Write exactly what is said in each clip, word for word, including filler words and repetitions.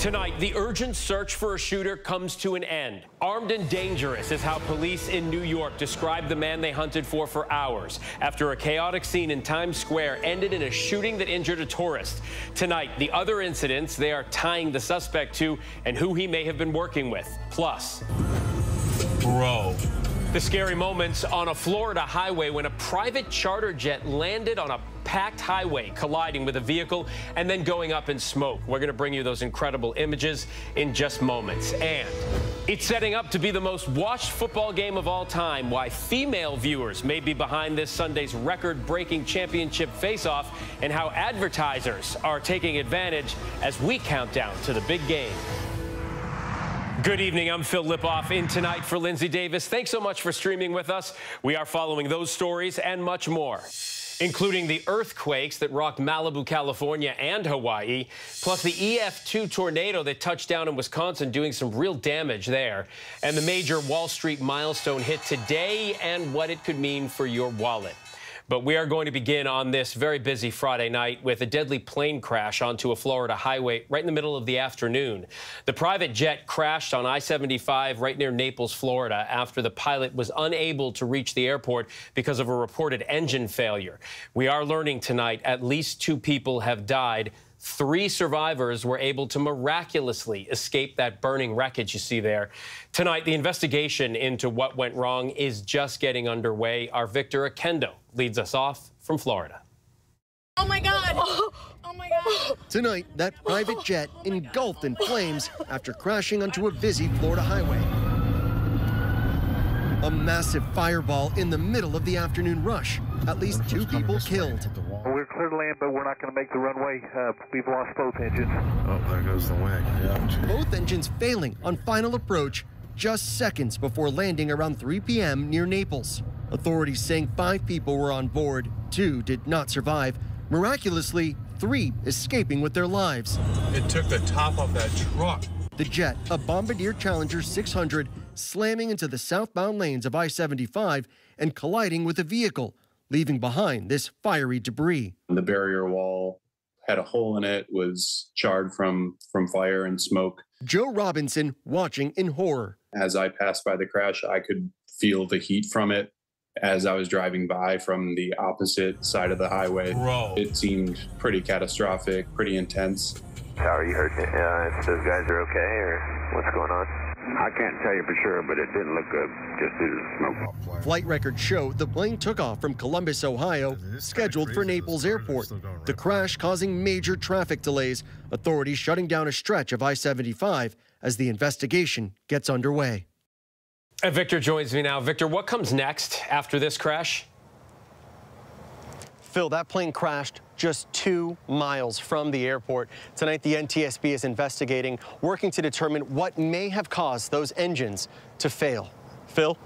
Tonight, the urgent search for a shooter comes to an end. Armed and dangerous is how police in New York described the man they hunted for for hours after a chaotic scene in Times Square ended in a shooting that injured a tourist. Tonight, the other incidents they are tying the suspect to and who he may have been working with. Plus, bro. The scary moments on a Florida highway when a private charter jet landed on a packed highway, colliding with a vehicle and then going up in smoke. We're going to bring you those incredible images in just moments. And it's setting up to be the most watched football game of all time. Why female viewers may be behind this Sunday's record-breaking championship face-off and how advertisers are taking advantage as we count down to the big game. Good evening. I'm Phil Lipoff in tonight for Lindsay Davis. Thanks so much for streaming with us. We are following those stories and much more, including the earthquakes that rocked Malibu, California and Hawaii, plus the E F two tornado that touched down in Wisconsin, doing some real damage there, and the major Wall Street milestone hit today and what it could mean for your wallet. But we are going to begin on this very busy Friday night with a deadly plane crash onto a Florida highway right in the middle of the afternoon. The private jet crashed on I seventy-five right near Naples, Florida, after the pilot was unable to reach the airport because of a reported engine failure. We are learning tonight at least two people have died. Three survivors were able to miraculously escape that burning wreckage you see there. Tonight, the investigation into what went wrong is just getting underway. Our Victor Akendo leads us off from Florida. Oh, my God. Oh, my God. Tonight, that private jet engulfed in flames after crashing onto a busy Florida highway. A massive fireball in the middle of the afternoon rush. At least two people killed. We're clear to land, but we're not going to make the runway. Uh, we've lost both engines. Oh, there goes the wing. Yeah. Both engines failing on final approach just seconds before landing around three p m near Naples. Authorities saying five people were on board, two did not survive. Miraculously, three escaping with their lives. It took the top off that truck. The jet, a Bombardier Challenger six hundred, slamming into the southbound lanes of I seventy-five and colliding with a vehicle, leaving behind this fiery debris. The barrier wall had a hole in it, was charred from, from fire and smoke. Joe Robinson watching in horror. As I passed by the crash, I could feel the heat from it as I was driving by from the opposite side of the highway. Bro. It seemed pretty catastrophic, pretty intense. How are you hurt? Uh, if those guys are okay, or what's going on? I can't tell you for sure, but it didn't look good just due to the smoke. Flight records show the plane took off from Columbus, Ohio, scheduled for Naples Airport. The crash causing major traffic delays, authorities shutting down a stretch of I seventy-five as the investigation gets underway. And Victor joins me now. Victor, what comes next after this crash? Phil, that plane crashed just two miles from the airport. Tonight, the N T S B is investigating, working to determine what may have caused those engines to fail. Phil?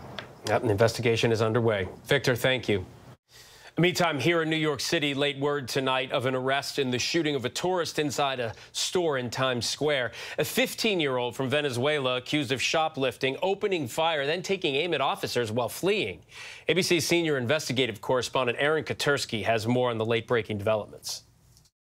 Yep, an investigation is underway. Victor, thank you. Meantime, here in New York City, late word tonight of an arrest in the shooting of a tourist inside a store in Times Square. A fifteen-year-old from Venezuela accused of shoplifting, opening fire, then taking aim at officers while fleeing. A B C senior investigative correspondent Aaron Katersky has more on the late-breaking developments.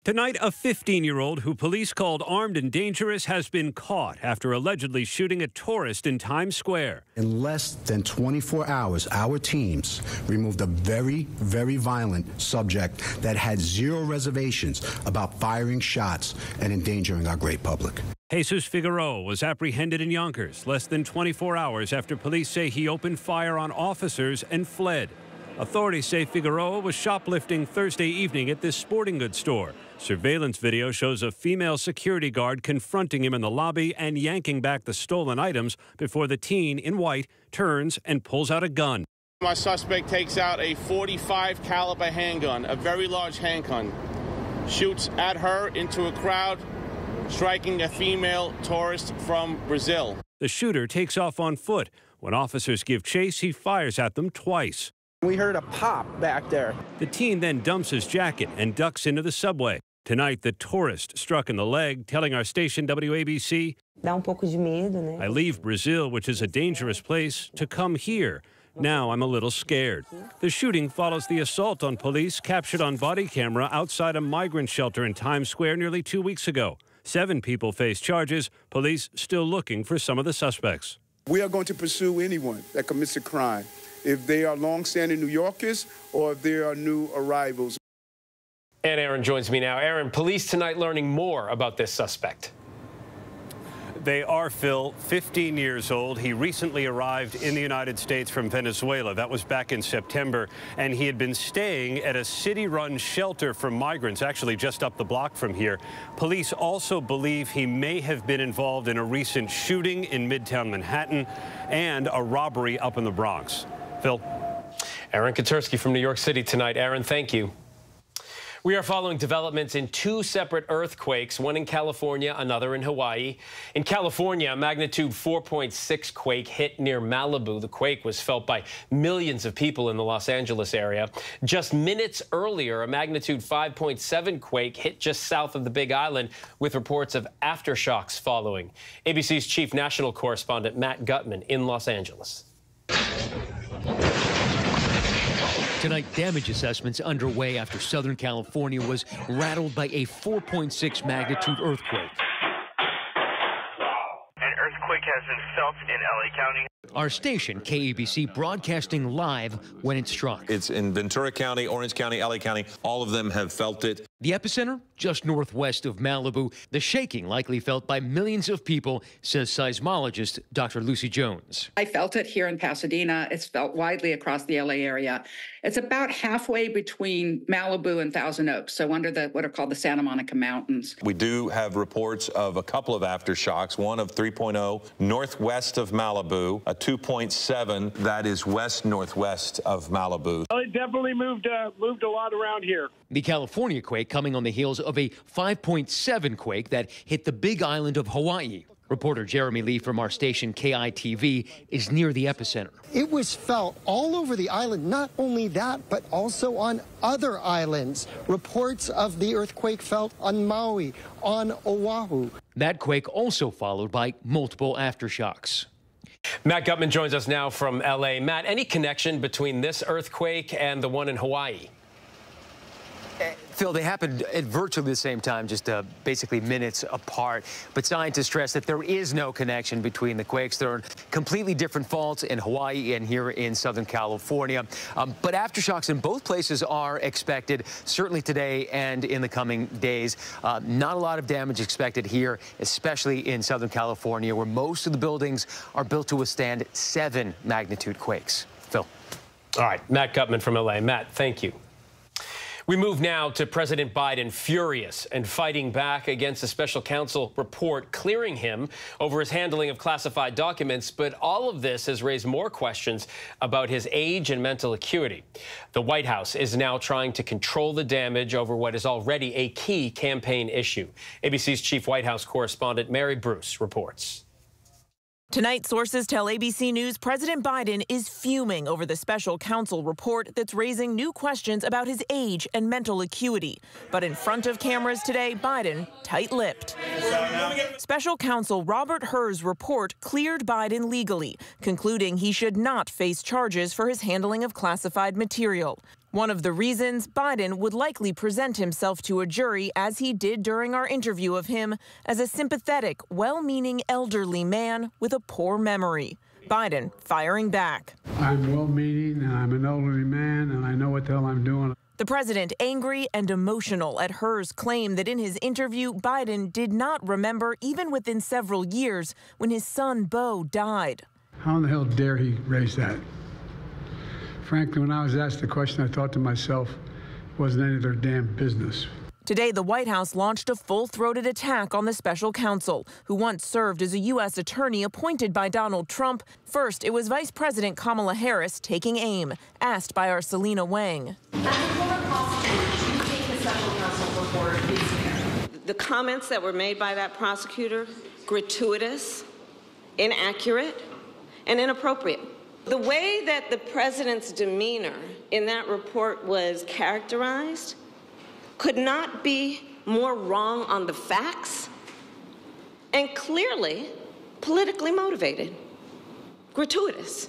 Tonight, a fifteen-year-old who police called armed and dangerous has been caught after allegedly shooting a tourist in Times Square. In less than twenty-four hours, our teams removed a very, very violent subject that had zero reservations about firing shots and endangering our great public. Jesus Figueroa was apprehended in Yonkers less than twenty-four hours after police say he opened fire on officers and fled. Authorities say Figueroa was shoplifting Thursday evening at this sporting goods store. Surveillance video shows a female security guard confronting him in the lobby and yanking back the stolen items before the teen in white turns and pulls out a gun. My suspect takes out a forty-five caliber handgun, a very large handgun, shoots at her into a crowd, striking a female tourist from Brazil. The shooter takes off on foot. When officers give chase, he fires at them twice. We heard a pop back there. The teen then dumps his jacket and ducks into the subway. Tonight, the tourist struck in the leg, telling our station W A B C, I leave Brazil, which is a dangerous place, to come here. Now I'm a little scared. The shooting follows the assault on police captured on body camera outside a migrant shelter in Times Square nearly two weeks ago. Seven people face charges. Police still looking for some of the suspects. We are going to pursue anyone that commits a crime, if they are longstanding New Yorkers or if they are new arrivals. And Aaron joins me now. Aaron, police tonight learning more about this suspect. They are, Phil, fifteen years old. He recently arrived in the United States from Venezuela. That was back in September. And he had been staying at a city-run shelter for migrants, actually just up the block from here. Police also believe he may have been involved in a recent shooting in Midtown Manhattan and a robbery up in the Bronx. Phil. Aaron Katersky from New York City tonight. Aaron, thank you. We are following developments in two separate earthquakes, one in California, another in Hawaii. In California, a magnitude four point six quake hit near Malibu. The quake was felt by millions of people in the Los Angeles area. Just minutes earlier, a magnitude five point seven quake hit just south of the Big Island, with reports of aftershocks following. A B C's chief national correspondent Matt Gutman in Los Angeles. Tonight, damage assessments underway after Southern California was rattled by a four point six magnitude earthquake. An earthquake has been felt in L A County. Our station, K A B C, broadcasting live when it struck. It's in Ventura County, Orange County, L A County. All of them have felt it. The epicenter, just northwest of Malibu. The shaking likely felt by millions of people, says seismologist Doctor Lucy Jones. I felt it here in Pasadena. It's felt widely across the L A area. It's about halfway between Malibu and Thousand Oaks, so under the what are called the Santa Monica Mountains. We do have reports of a couple of aftershocks, one of three point oh northwest of Malibu, a two point seven that is west-northwest of Malibu. Well, it definitely moved, uh, moved a lot around here. The California quake coming on the heels of a five point seven quake that hit the Big Island of Hawaii. Reporter Jeremy Lee from our station K I T V is near the epicenter. It was felt all over the island. Not only that, but also on other islands. Reports of the earthquake felt on Maui, on Oahu. That quake also followed by multiple aftershocks. Matt Gutman joins us now from L A. Matt, any connection between this earthquake and the one in Hawaii? Phil, they happened at virtually the same time, just uh, basically minutes apart. But scientists stress that there is no connection between the quakes. There are completely different faults in Hawaii and here in Southern California. Um, but aftershocks in both places are expected, certainly today and in the coming days. Uh, not a lot of damage expected here, especially in Southern California, where most of the buildings are built to withstand seven magnitude quakes. Phil. All right. Matt Gutman from L A. Matt, thank you. We move now to President Biden, furious and fighting back against a special counsel report clearing him over his handling of classified documents. But all of this has raised more questions about his age and mental acuity. The White House is now trying to control the damage over what is already a key campaign issue. A B C's chief White House correspondent Mary Bruce reports. Tonight, sources tell A B C News President Biden is fuming over the special counsel report that's raising new questions about his age and mental acuity. But in front of cameras today, Biden tight-lipped. Special counsel Robert Hur's report cleared Biden legally, concluding he should not face charges for his handling of classified material. One of the reasons Biden would likely present himself to a jury, as he did during our interview of him, as a sympathetic, well-meaning elderly man with a poor memory. Biden firing back. I'm well-meaning and I'm an elderly man and I know what the hell I'm doing. The president angry and emotional at Hur's claim that in his interview, Biden did not remember even within several years when his son, Beau, died. How in the hell dare he raise that? Frankly, when I was asked the question, I thought to myself, it wasn't any of their damn business. Today, the White House launched a full-throated attack on the special counsel, who once served as a U S attorney appointed by Donald Trump. First, it was Vice President Kamala Harris taking aim, asked by our Selena Wang. As a former prosecutor, do you think the special counsel report is fair? The comments that were made by that prosecutor, gratuitous, inaccurate, and inappropriate. The way that the president's demeanor in that report was characterized could not be more wrong on the facts and clearly politically motivated, gratuitous.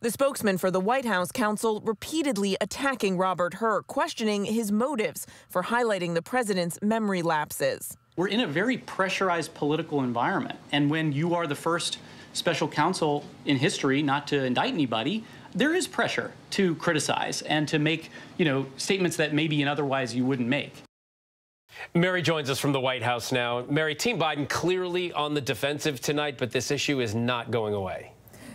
The spokesman for the White House counsel repeatedly attacking Robert Hur, questioning his motives for highlighting the president's memory lapses. We're in a very pressurized political environment. And when you are the first special counsel in history not to indict anybody, there is pressure to criticize and to make, you know, statements that maybe and otherwise you wouldn't make. Mary joins us from the White House now. Mary, Team Biden clearly on the defensive tonight, but this issue is not going away.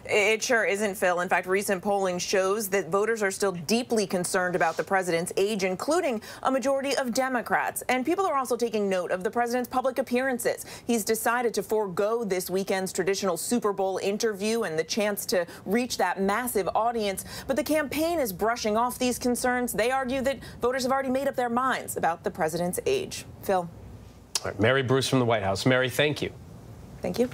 It sure isn't, Phil. In fact, recent polling shows that voters are still deeply concerned about the president's age, including a majority of Democrats. And people are also taking note of the president's public appearances. He's decided to forego this weekend's traditional Super Bowl interview and the chance to reach that massive audience. But the campaign is brushing off these concerns. They argue that voters have already made up their minds about the president's age. Phil. All right, Mary Bruce from the White House. Mary, thank you. Thank you.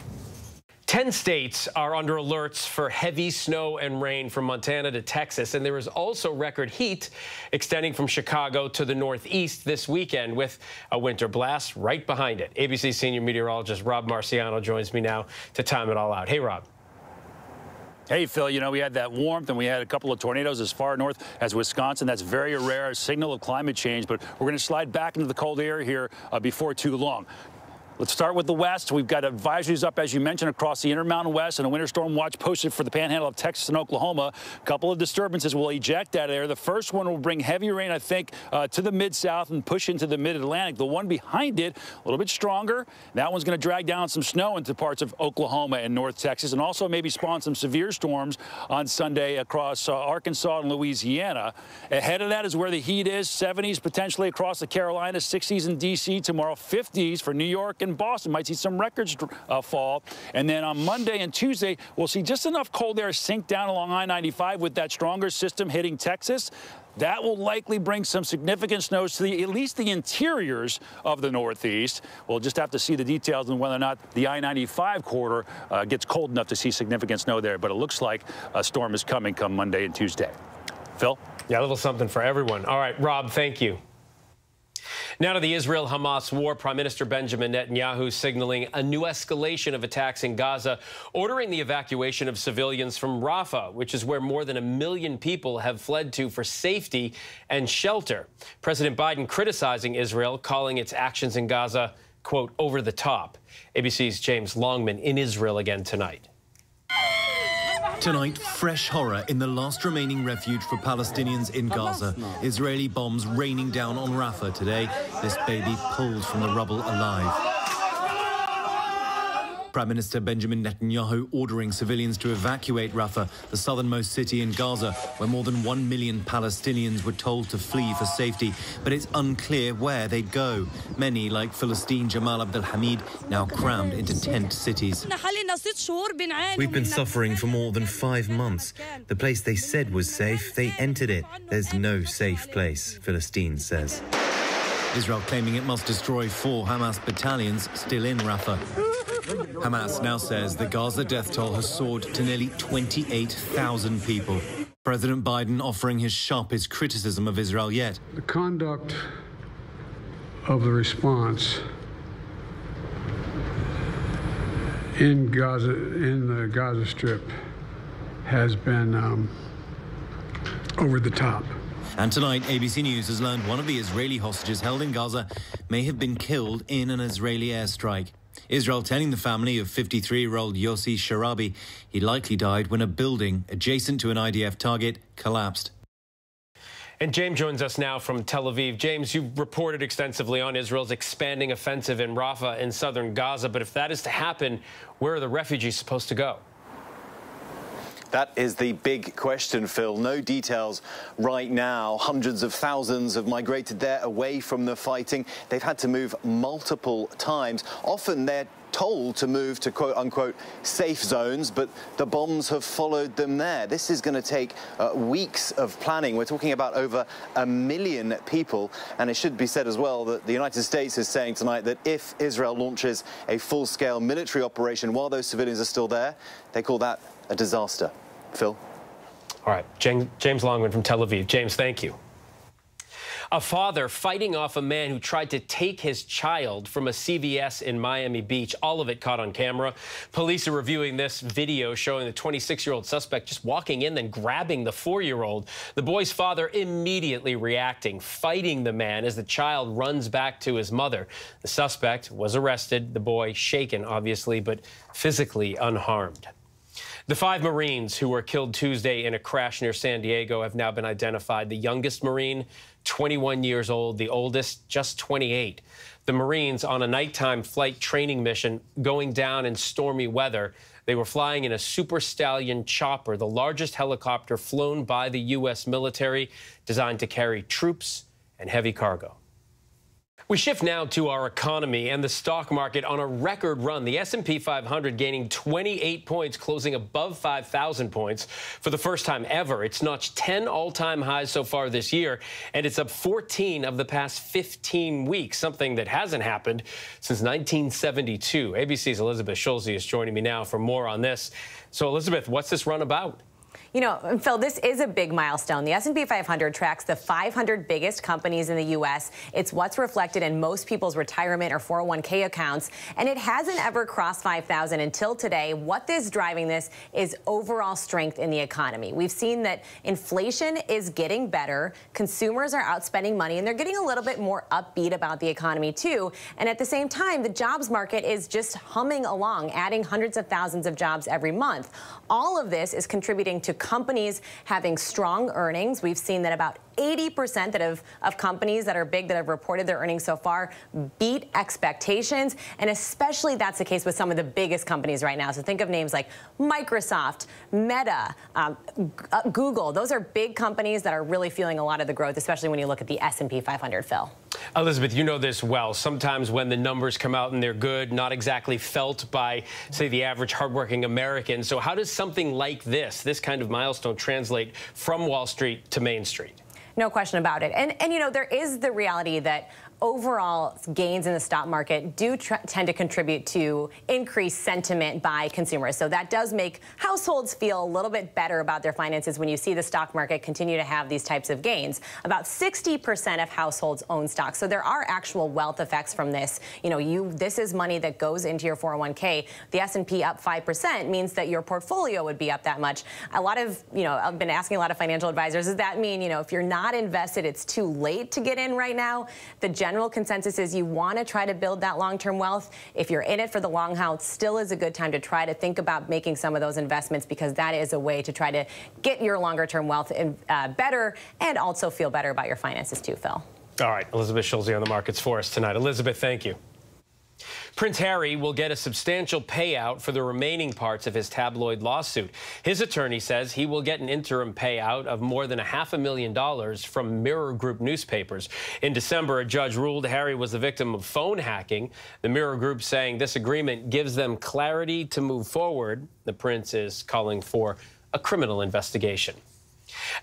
Ten states are under alerts for heavy snow and rain from Montana to Texas, and there is also record heat extending from Chicago to the Northeast this weekend with a winter blast right behind it. A B C senior meteorologist Rob Marciano joins me now to time it all out. Hey, Rob. Hey, Phil, you know, we had that warmth and we had a couple of tornadoes as far north as Wisconsin. That's very rare, a signal of climate change, but we're going to slide back into the cold air here uh, before too long. Let's start with the West. We've got advisories up, as you mentioned, across the Intermountain West and a winter storm watch posted for the panhandle of Texas and Oklahoma. A couple of disturbances will eject out of there. The first one will bring heavy rain, I think, uh, to the mid-south and push into the mid-Atlantic. The one behind it, a little bit stronger. That one's going to drag down some snow into parts of Oklahoma and North Texas and also maybe spawn some severe storms on Sunday across uh, Arkansas and Louisiana. Ahead of that is where the heat is, seventies potentially across the Carolinas, sixties in D C tomorrow, fifties for New York and Boston. Might see some records uh, fall. And then on Monday and Tuesday, we'll see just enough cold air sink down along I ninety-five with that stronger system hitting Texas. That will likely bring some significant snows to the, at least the interiors of the Northeast. We'll just have to see the details on whether or not the I ninety-five corridor uh, gets cold enough to see significant snow there. But it looks like a storm is coming come Monday and Tuesday. Phil? Yeah, a little something for everyone. All right, Rob, thank you. Now to the Israel-Hamas war. Prime Minister Benjamin Netanyahu signaling a new escalation of attacks in Gaza, ordering the evacuation of civilians from Rafah, which is where more than a million people have fled to for safety and shelter. President Biden criticizing Israel, calling its actions in Gaza, quote, over the top. A B C's James Longman in Israel again tonight. Tonight, fresh horror in the last remaining refuge for Palestinians in Gaza. Israeli bombs raining down on Rafah today. This baby pulled from the rubble alive. Prime Minister Benjamin Netanyahu ordering civilians to evacuate Rafah, the southernmost city in Gaza, where more than one million Palestinians were told to flee for safety. But it's unclear where they go. Many, like Philistine Jamal Abdelhamid, now crammed into tent cities. We've been suffering for more than five months. The place they said was safe, they entered it. There's no safe place, Philistine says. Israel claiming it must destroy four Hamas battalions still in Rafah. Hamas now says the Gaza death toll has soared to nearly twenty-eight thousand people. President Biden offering his sharpest criticism of Israel yet. The conduct of the response in Gaza, in the Gaza Strip, has been um, over the top. And tonight, A B C News has learned one of the Israeli hostages held in Gaza may have been killed in an Israeli airstrike. Israel telling the family of fifty-three-year-old Yossi Sharabi he likely died when a building adjacent to an I D F target collapsed. And James joins us now from Tel Aviv. James, you've reported extensively on Israel's expanding offensive in Rafah in southern Gaza, but if that is to happen, where are the refugees supposed to go? That is the big question, Phil. No details right now. Hundreds of thousands have migrated there away from the fighting. They've had to move multiple times. Often they're told to move to quote-unquote safe zones, but the bombs have followed them there. This is going to take uh, weeks of planning. We're talking about over a million people, and it should be said as well that the United States is saying tonight that if Israel launches a full-scale military operation while those civilians are still there, they call that a disaster. Phil? All right, James Longman from Tel Aviv. James, thank you. A father fighting off a man who tried to take his child from a C V S in Miami Beach. All of it caught on camera. Police are reviewing this video showing the twenty-six-year-old suspect just walking in, then grabbing the four-year-old. The boy's father immediately reacting, fighting the man as the child runs back to his mother. The suspect was arrested. The boy shaken, obviously, but physically unharmed. The five Marines who were killed Tuesday in a crash near San Diego have now been identified. The youngest Marine, twenty-one years old, the oldest, just twenty-eight. The Marines on a nighttime flight training mission going down in stormy weather. They were flying in a Super Stallion chopper, the largest helicopter flown by the U S military, designed to carry troops and heavy cargo. We shift now to our economy and the stock market on a record run. The S and P five hundred gaining twenty-eight points, closing above five thousand points for the first time ever. It's notched ten all-time highs so far this year, and it's up fourteen of the past fifteen weeks, something that hasn't happened since nineteen seventy-two. A B C's Elizabeth Schulze is joining me now for more on this. So, Elizabeth, what's this run about? You know, Phil, this is a big milestone. The S and P five hundred tracks the five hundred biggest companies in the U S It's what's reflected in most people's retirement or four oh one K accounts, and it hasn't ever crossed five thousand until today. What is driving this is overall strength in the economy. We've seen that inflation is getting better. Consumers are outspending money, and they're getting a little bit more upbeat about the economy, too. And at the same time, the jobs market is just humming along, adding hundreds of thousands of jobs every month. All of this is contributing to companies having strong earnings. We've seen that about eighty percent that have, of companies that are big that have reported their earnings so far beat expectations, and especially that's the case with some of the biggest companies right now. So think of names like Microsoft, Meta, um, uh, Google. Those are big companies that are really feeling a lot of the growth, especially when you look at the S and P five hundred, Phil. Elizabeth, you know this well. Sometimes when the numbers come out and they're good, not exactly felt by, say, the average hardworking American. So how does something like this, this kind of milestone, translate from Wall Street to Main Street? No question about it. And, and you know, there is the reality that overall gains in the stock market do tend to contribute to increased sentiment by consumers. So that does make households feel a little bit better about their finances when you see the stock market continue to have these types of gains. About sixty percent of households own stocks. So there are actual wealth effects from this. You know, you this is money that goes into your four oh one K. The S and P up five percent means that your portfolio would be up that much. A lot of, you know, I've been asking a lot of financial advisors, does that mean, you know, if you're not invested, it's too late to get in right now? The general General consensus is you want to try to build that long-term wealth. If you're in it for the long haul, it still is a good time to try to think about making some of those investments, because that is a way to try to get your longer-term wealth in, uh, better and also feel better about your finances too, Phil. All right, Elizabeth Schulze on the markets for us tonight. Elizabeth, thank you. Prince Harry will get a substantial payout for the remaining parts of his tabloid lawsuit. His attorney says he will get an interim payout of more than a half a million dollars from Mirror Group newspapers. In December, a judge ruled Harry was the victim of phone hacking. The Mirror Group saying this agreement gives them clarity to move forward. The prince is calling for a criminal investigation.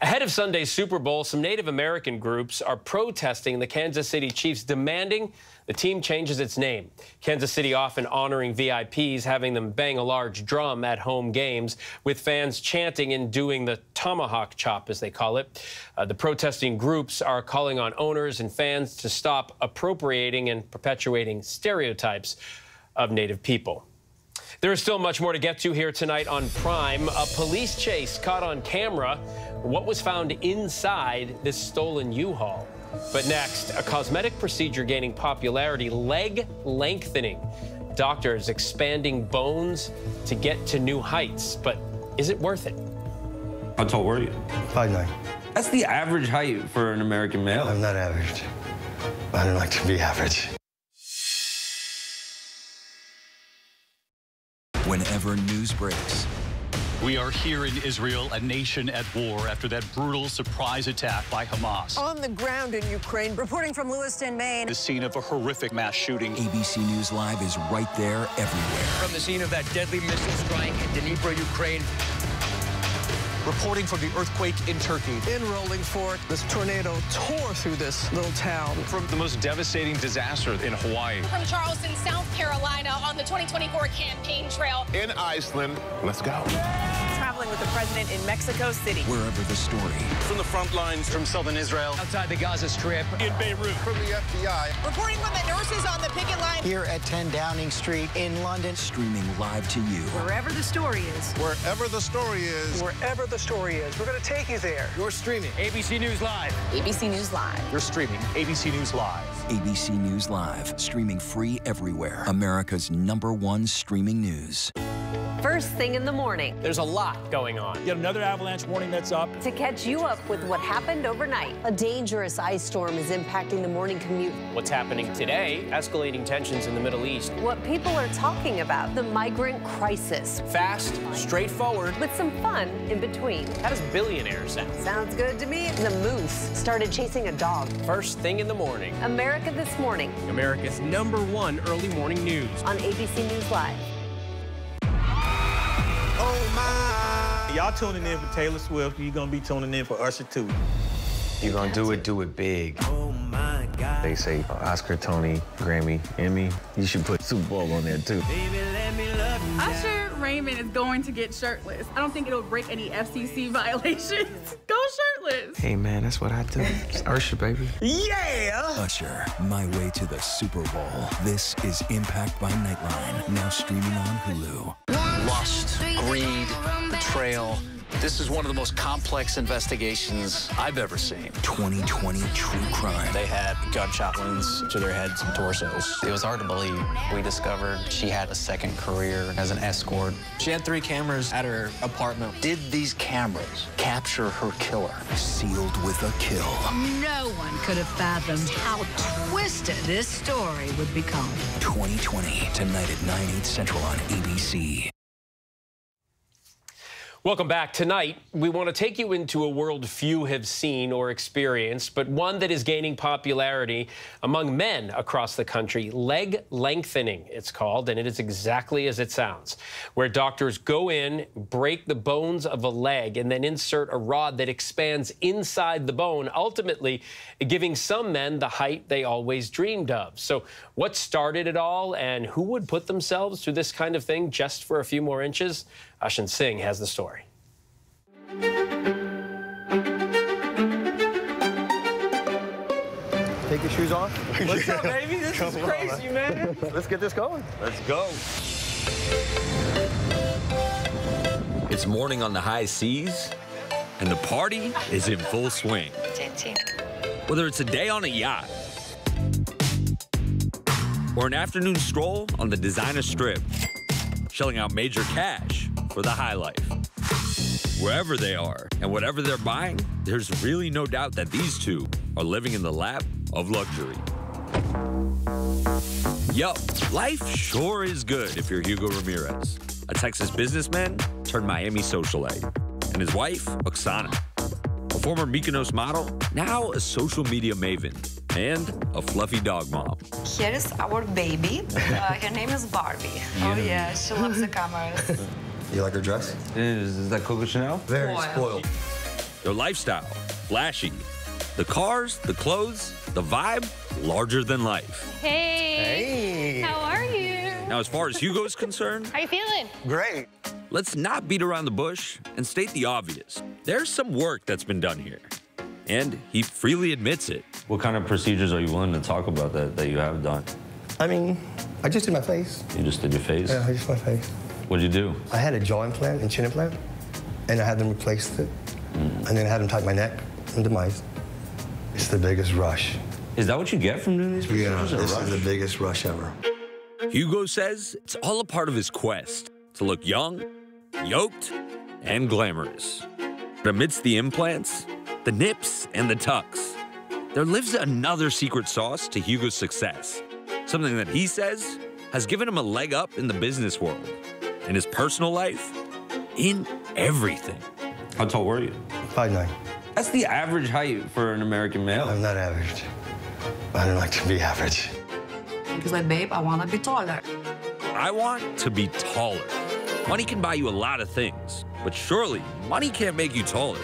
Ahead of Sunday's Super Bowl, some Native American groups are protesting the Kansas City Chiefs, demanding the team changes its name. Kansas City often honoring V I Ps, having them bang a large drum at home games, with fans chanting and doing the tomahawk chop, as they call it. Uh, the protesting groups are calling on owners and fans to stop appropriating and perpetuating stereotypes of Native people. There is still much more to get to here tonight on Prime. A police chase caught on camera. What was found inside this stolen U-Haul? But next, a cosmetic procedure gaining popularity, leg lengthening. Doctors expanding bones to get to new heights. But is it worth it? How tall were you? five nine. That's the average height for an American male. I'm not average. I don't like to be average. Whenever news breaks. We are here in Israel, a nation at war after that brutal surprise attack by Hamas. On the ground in Ukraine, reporting from Lewiston, Maine. The scene of a horrific mass shooting. A B C News Live is right there everywhere. From the scene of that deadly missile strike in Dnipro, Ukraine. Reporting from the earthquake in Turkey. In Rolling Fork, this tornado tore through this little town. From the most devastating disaster in Hawaii. From Charleston, South Carolina, on the twenty twenty-four campaign trail. In Iceland, let's go. Yeah! traveling with the president in Mexico City. Wherever the story. From the front lines. From southern Israel. Outside the Gaza Strip. In Beirut. From the F B I. Reporting from the nurses on the picket line. Here at ten Downing Street in London. Streaming live to you. Wherever the story is. Wherever the story is. Wherever the story is. We're going to take you there. You're streaming. A B C News Live. A B C News Live. You're streaming. A B C News Live. A B C News Live. Streaming free everywhere. America's number one streaming news. First thing in the morning. There's a lot going on. Yet another avalanche warning that's up. To catch you up with what happened overnight. A dangerous ice storm is impacting the morning commute. What's happening today? Escalating tensions in the Middle East. What people are talking about. The migrant crisis. Fast, straightforward. With some fun in between. How does billionaire sound? Sounds good to me. The moose started chasing a dog. First thing in the morning. America This Morning. America's number one early morning news. On A B C News Live. Oh my. Y'all tuning in for Taylor Swift, you're gonna be tuning in for Usher too. You're gonna do it, do it big. Oh my God. They say Oscar, Tony, Grammy, Emmy. You should put Super Bowl on there too. Baby, let me love you. Usher Raymond is going to get shirtless. I don't think it'll break any F C C violations. Go shirtless. Hey man, that's what I do. It's Usher, baby. Yeah! Usher, My Way to the Super Bowl. This is Impact by Nightline, now streaming on Hulu. Lust, greed, betrayal. This is one of the most complex investigations I've ever seen. twenty twenty true crime. They had gunshot wounds to their heads and torsos. It was hard to believe. We discovered she had a second career as an escort. She had three cameras at her apartment. Did these cameras capture her killer? Sealed with a kill. No one could have fathomed how twisted this story would become. twenty twenty, tonight at nine, eight central on A B C. Welcome back. Tonight, we want to take you into a world few have seen or experienced, but one that is gaining popularity among men across the country. Leg lengthening, it's called, and it is exactly as it sounds, where doctors go in, break the bones of a leg, and then insert a rod that expands inside the bone, ultimately giving some men the height they always dreamed of. So what started it all, and who would put themselves through this kind of thing just for a few more inches? Ashan Singh has the story. Take your shoes off. What's up, baby? This Come is on, crazy, man. Let's get this going. Let's go. It's morning on the high seas, and the party is in full swing. Whether it's a day on a yacht or an afternoon stroll on the designer strip, shelling out major cash for the high life. Wherever they are and whatever they're buying, there's really no doubt that these two are living in the lap of luxury. Yup, life sure is good if you're Hugo Ramirez, a Texas businessman turned Miami socialite, and his wife, Oksana, a former Mykonos model, now a social media maven, and a fluffy dog mom. Here is our baby. Uh, her name is Barbie. Yeah. Oh, yeah, she loves the cameras. You like her dress? Is, is that Coco Chanel? Very spoiled. Their lifestyle, flashy. The cars, the clothes, the vibe, larger than life. Hey. Hey. How are you? Now, as far as Hugo's concerned... How you feeling? Great. Let's not beat around the bush and state the obvious. There's some work that's been done here, and he freely admits it. What kind of procedures are you willing to talk about that, that you have done? I mean, I just did my face. You just did your face? Yeah, I just did my face. What'd you do? I had a jaw implant and chin implant, and I had them replace it. Mm. And then I had them tighten my neck and demise. It's the biggest rush. Is that what you get from doing these procedures? Yeah, this is the biggest rush ever. Hugo says it's all a part of his quest to look young, yoked, and glamorous. But amidst the implants, the nips, and the tucks, there lives another secret sauce to Hugo's success, something that he says has given him a leg up in the business world, in his personal life, in everything. How tall were you? five nine. That's the average height for an American male. I'm not average. I don't like to be average. Because, like, babe, I want to be taller. I want to be taller. Money can buy you a lot of things, but surely money can't make you taller,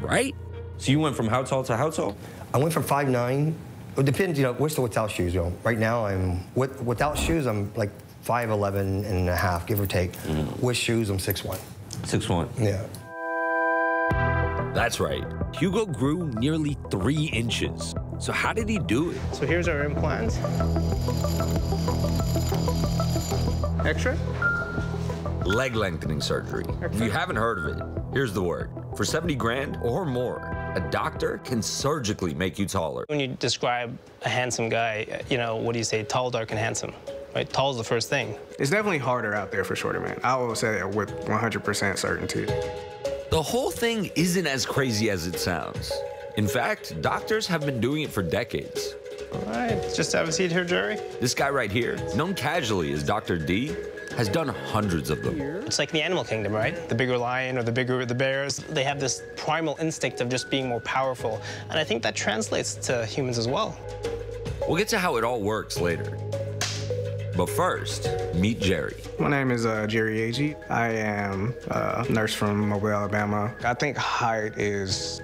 right? So you went from how tall to how tall? I went from five nine. It depends, you know, with or without shoes, you know. Right now, I'm with, without shoes, I'm like five eleven and a half, give or take. Mm. With shoes, I'm six one. six one. Yeah. That's right. Hugo grew nearly three inches. So how did he do it? So here's our implant. X-ray? Leg lengthening surgery. If you haven't heard of it, here's the word. For seventy grand or more, a doctor can surgically make you taller. When you describe a handsome guy, you know, what do you say? Tall, dark, and handsome. Right? Tall is the first thing. It's definitely harder out there for shorter men. I will say that with one hundred percent certainty. The whole thing isn't as crazy as it sounds. In fact, doctors have been doing it for decades. All right, just have a seat here, Jerry. This guy right here, known casually as Doctor D, has done hundreds of them. It's like the animal kingdom, right? The bigger lion or the bigger the bears, they have this primal instinct of just being more powerful. And I think that translates to humans as well. We'll get to how it all works later. But first, meet Jerry. My name is uh, Jerry Agee. I am a nurse from Mobile, Alabama. I think height is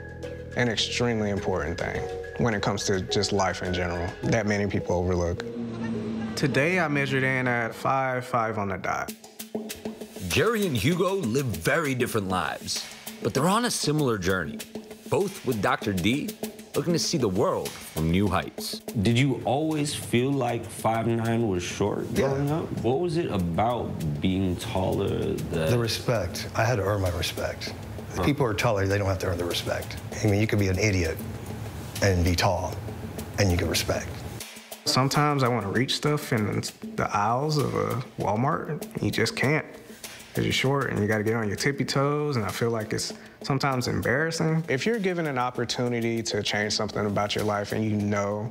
an extremely important thing when it comes to just life in general that many people overlook. Today, I measured in at five, five on the dot. Jerry and Hugo live very different lives, but they're on a similar journey, both with Doctor D, looking to see the world from new heights. Did you always feel like five nine was short growing yeah. up? What was it about being taller that... The respect. I had to earn my respect. Huh. If people are taller, they don't have to earn the respect. I mean, you could be an idiot and be tall, and you get respect. Sometimes I want to reach stuff in the aisles of a Walmart, and you just can't. Because you're short and you got to get on your tippy toes, and I feel like it's sometimes embarrassing. If you're given an opportunity to change something about your life and you know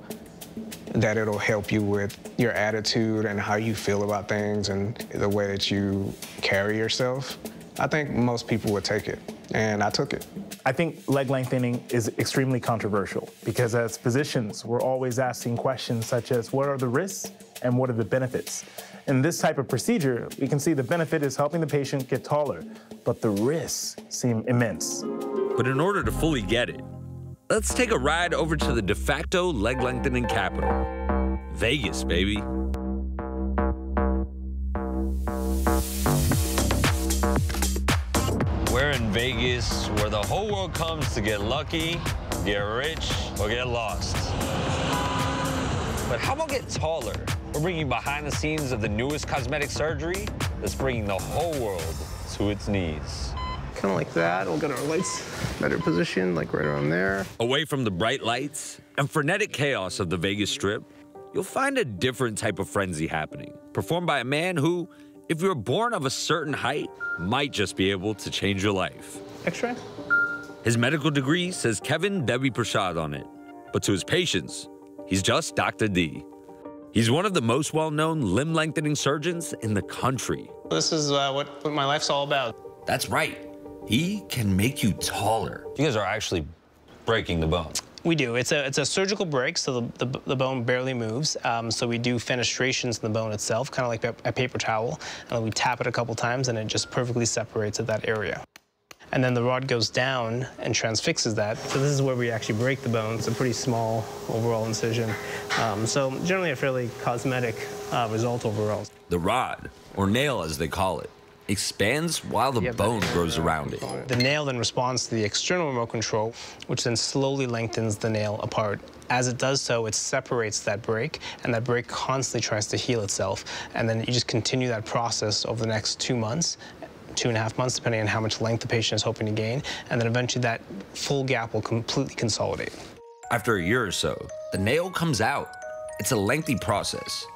that it'll help you with your attitude and how you feel about things and the way that you carry yourself, I think most people would take it, and I took it. I think leg lengthening is extremely controversial because as physicians, we're always asking questions such as, what are the risks and what are the benefits? In this type of procedure, we can see the benefit is helping the patient get taller, but the risks seem immense. But in order to fully get it, let's take a ride over to the de facto leg lengthening capital, Vegas, baby. We're in Vegas, where the whole world comes to get lucky, get rich, or get lost. But how about get taller? We're bringing behind the scenes of the newest cosmetic surgery that's bringing the whole world to its knees. Kind of like that. We'll get our lights better positioned, like right around there. Away from the bright lights and frenetic chaos of the Vegas Strip, you'll find a different type of frenzy happening, performed by a man who, if you're born of a certain height, might just be able to change your life. X-ray? His medical degree says Kevin Debbie Prashad on it, but to his patients, he's just Doctor D. He's one of the most well-known limb-lengthening surgeons in the country. This is uh, what, what my life's all about. That's right. He can make you taller. You guys are actually breaking the bone. We do. It's a, it's a surgical break, so the, the, the bone barely moves. Um, so we do fenestrations in the bone itself, kind of like a, a paper towel. And we tap it a couple times, and it just perfectly separates at that area. And then the rod goes down and transfixes that. So this is where we actually break the bone. It's a pretty small overall incision. Um, so generally a fairly cosmetic uh, result overall. The rod, or nail as they call it, expands while the yep, bone grows around it. The nail then responds to the external remote control, which then slowly lengthens the nail apart. As it does so, it separates that break, and that break constantly tries to heal itself. And then you just continue that process over the next two months. two and a half months, depending on how much length the patient is hoping to gain, and then eventually that full gap will completely consolidate. After a year or so, the nail comes out. It's a lengthy process.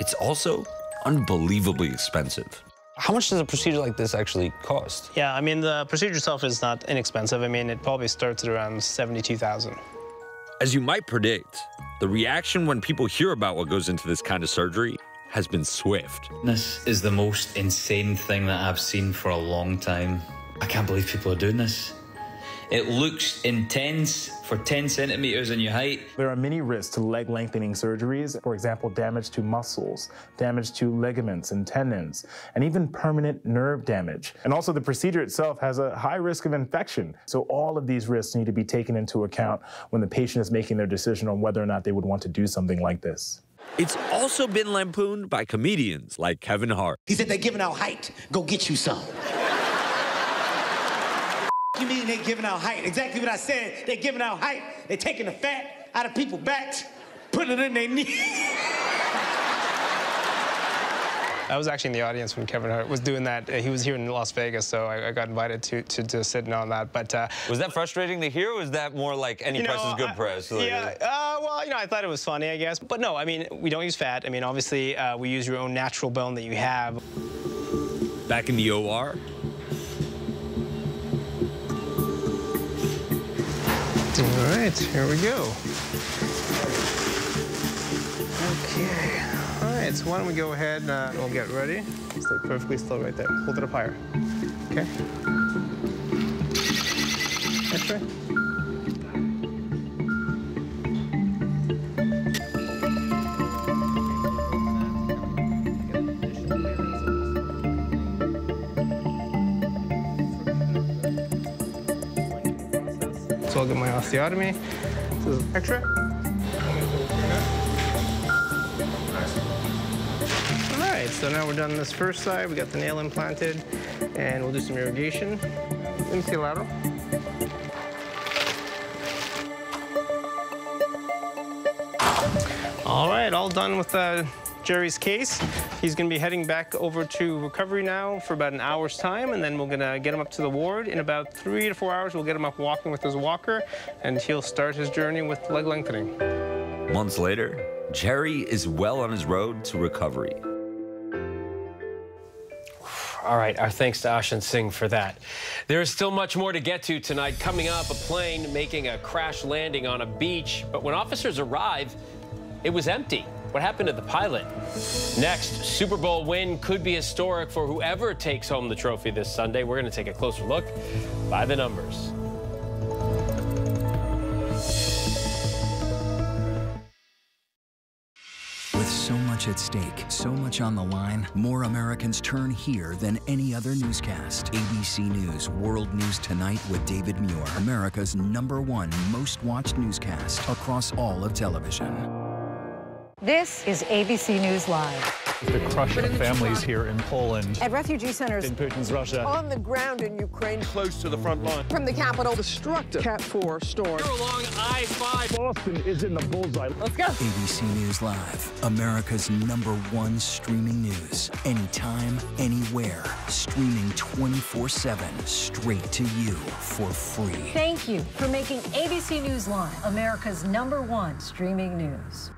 It's also unbelievably expensive. How much does a procedure like this actually cost? Yeah, I mean, the procedure itself is not inexpensive. I mean, it probably starts at around seventy-two thousand dollars. As you might predict, the reaction when people hear about what goes into this kind of surgery has been swift. This is the most insane thing that I've seen for a long time. I can't believe people are doing this. It looks intense for ten centimeters in your height. There are many risks to leg lengthening surgeries. For example, damage to muscles, damage to ligaments and tendons, and even permanent nerve damage. And also the procedure itself has a high risk of infection. So all of these risks need to be taken into account when the patient is making their decision on whether or not they would want to do something like this. It's also been lampooned by comedians like Kevin Hart. He said, they're giving out height, go get you some. You mean they giving out height? Exactly what I said. They giving out height. They taking the fat out of people's backs, putting it in their knees. I was actually in the audience when Kevin Hart was doing that. He was here in Las Vegas, so I, I got invited to, to to sit in on that. But uh, was that frustrating to hear, or was that more like any you know, press is good I, press? Like, yeah. Uh, well, you know, I thought it was funny, I guess. But no, I mean, we don't use fat. I mean, obviously, uh, we use your own natural bone that you have. Back in the O R. All right, here we go. Okay. All right, so why don't we go ahead and uh, we'll get ready. Stay perfectly still right there. Hold it up higher. Okay. That's right. So I'll get my osteotomy. This is an X-ray. All right, so now we're done this first side. We got the nail implanted, and we'll do some irrigation. Lateral. All right, all done with uh, Jerry's case. He's going to be heading back over to recovery now for about an hour's time, and then we're going to get him up to the ward. In about three to four hours, we'll get him up walking with his walker, and he'll start his journey with leg lengthening. Months later, Jerry is well on his road to recovery. All right, our thanks to Ashan Singh for that. There is still much more to get to tonight. Coming up, a plane making a crash landing on a beach. But when officers arrive, it was empty. What happened to the pilot? Next, Super Bowl win could be historic for whoever takes home the trophy this Sunday. We're going to take a closer look by the numbers. At stake, so much on the line, more Americans turn here than any other newscast. A B C News World News Tonight with David Muir, America's number one most watched newscast across all of television. This is A B C News Live. The crush of families here in Poland. At refugee centers. In Putin's Russia. On the ground in Ukraine. Close to the front line. From the capital. Destructive. Cat four storm. Here along I five. Boston is in the bullseye. Let's go. A B C News Live. America's number one streaming news. Anytime, anywhere. Streaming twenty-four seven. Straight to you for free. Thank you for making A B C News Live America's number one streaming news.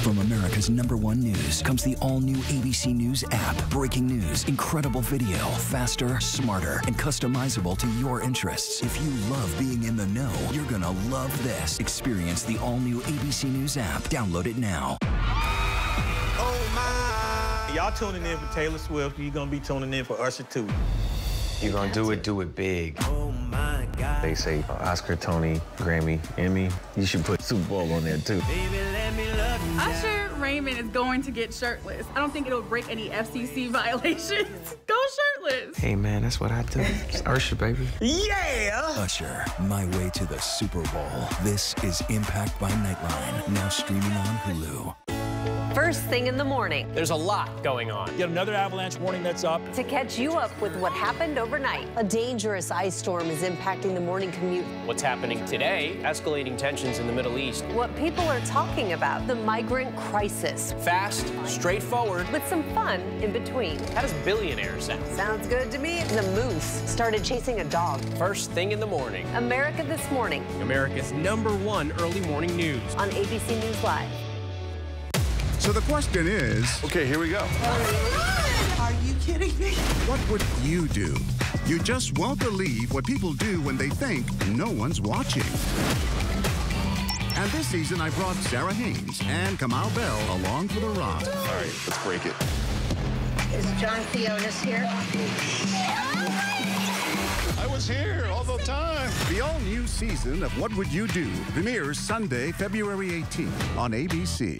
From America's number one news comes the all-new A B C News app. Breaking news, incredible video, faster, smarter, and customizable to your interests. If you love being in the know, you're gonna love this. Experience the all-new A B C News app. Download it now. Oh my! Y'all tuning in for Taylor Swift, you're gonna be tuning in for Usher too. You're gonna do it, do it big. Oh my God. They say Oscar, Tony, Grammy, Emmy. You should put Super Bowl on there too. Baby, let me love you. Usher Raymond is going to get shirtless. I don't think it'll break any F C C violations. Go shirtless. Hey man, that's what I do. It's Usher, baby. Yeah! Usher, my way to the Super Bowl. This is Impact by Nightline, now streaming on Hulu. First thing in the morning. There's a lot going on. Yet another avalanche warning that's up. To catch you up with what happened overnight. A dangerous ice storm is impacting the morning commute. What's happening today? Escalating tensions in the Middle East. What people are talking about. The migrant crisis. Fast, straightforward. With some fun in between. How does billionaire sound? Sounds good to me. The moose started chasing a dog. First thing in the morning. America This Morning. America's number one early morning news. On A B C News Live. So the question is... Okay, here we go. Oh my God! Are you kidding me? What would you do? You just won't believe what people do when they think no one's watching. And this season, I brought Sarah Haynes and Kamau Bell along for the ride. All right, let's break it. Is John Theonis here? I was here all the time. The all-new season of What Would You Do premieres Sunday, February eighteenth on A B C.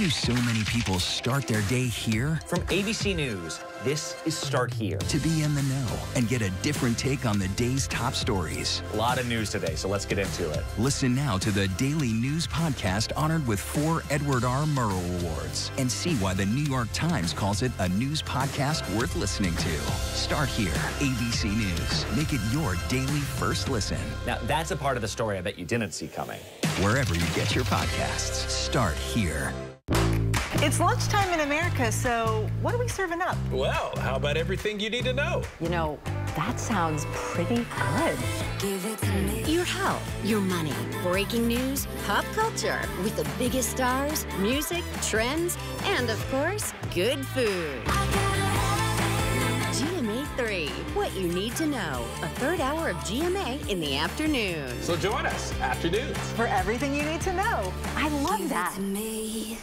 do so many people start their day here? From A B C News, this is Start Here. To be in the know and get a different take on the day's top stories. A lot of news today, so let's get into it. Listen now to the Daily News podcast honored with four Edward R. Murrow Awards and see why the New York Times calls it a news podcast worth listening to. Start Here. A B C News. Make it your daily first listen. Now, that's a part of the story I bet you didn't see coming. Wherever you get your podcasts, Start Here. It's lunchtime in America, so what are we serving up? Well, how about everything you need to know? You know, that sounds pretty good. Give it to me. Your health, your money, breaking news, pop culture, with the biggest stars, music, trends, and of course, good food. G M A three, what you need to know. A third hour of G M A in the afternoon. So join us, afternoons. For everything you need to know. I love Give that. It to me.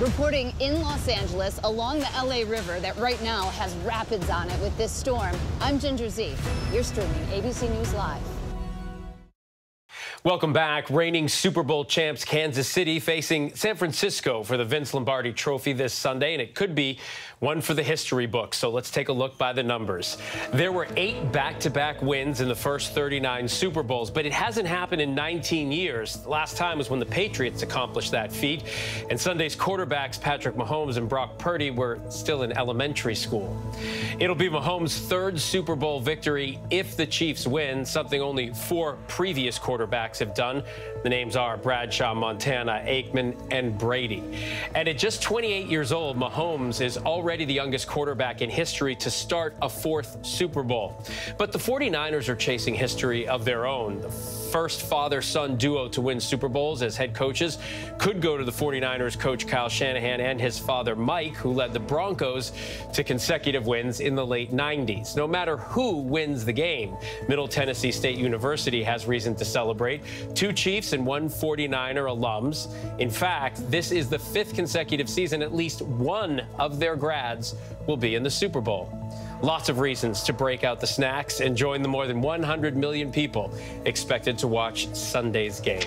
Reporting in Los Angeles along the L A River that right now has rapids on it with this storm. I'm Ginger Z. You're streaming A B C News Live. Welcome back. Reigning Super Bowl champs Kansas City facing San Francisco for the Vince Lombardi Trophy this Sunday, and it could be one for the history book. So let's take a look by the numbers. There were eight back-to-back wins in the first thirty-nine Super Bowls, but it hasn't happened in nineteen years. Last time was when the Patriots accomplished that feat, and Sunday's quarterbacks Patrick Mahomes and Brock Purdy were still in elementary school. It'll be Mahomes' third Super Bowl victory if the Chiefs win, something only four previous quarterbacks have done. The names are Bradshaw, Montana, Aikman, and Brady. And at just twenty-eight years old, Mahomes is already the youngest quarterback in history to start a fourth Super Bowl. But the forty-niners are chasing history of their own. The first father-son duo to win Super Bowls as head coaches could go to the forty-niners coach Kyle Shanahan and his father Mike, who led the Broncos to consecutive wins in the late nineties. No matter who wins the game, Middle Tennessee State University has reason to celebrate. Two Chiefs and one forty-niner alums. In fact, this is the fifth consecutive season at least one of their grads will be in the Super Bowl. Lots of reasons to break out the snacks and join the more than one hundred million people expected to watch Sunday's game.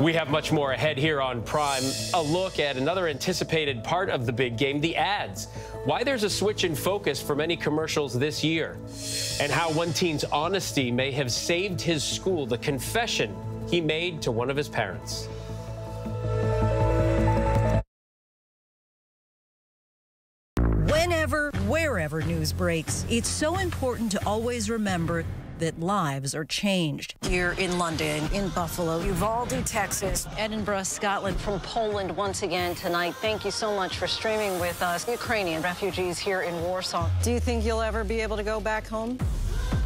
We have much more ahead here on Prime. A look at another anticipated part of the big game, the ads. Why there's a switch in focus for many commercials this year. And how one teen's honesty may have saved his school, the confession he made to one of his parents. Whenever, wherever news breaks, it's so important to always remember that lives are changed. Here in London, in Buffalo, Uvalde, Texas, Edinburgh, Scotland, from Poland once again tonight. Thank you so much for streaming with us. Ukrainian refugees here in Warsaw. Do you think you'll ever be able to go back home?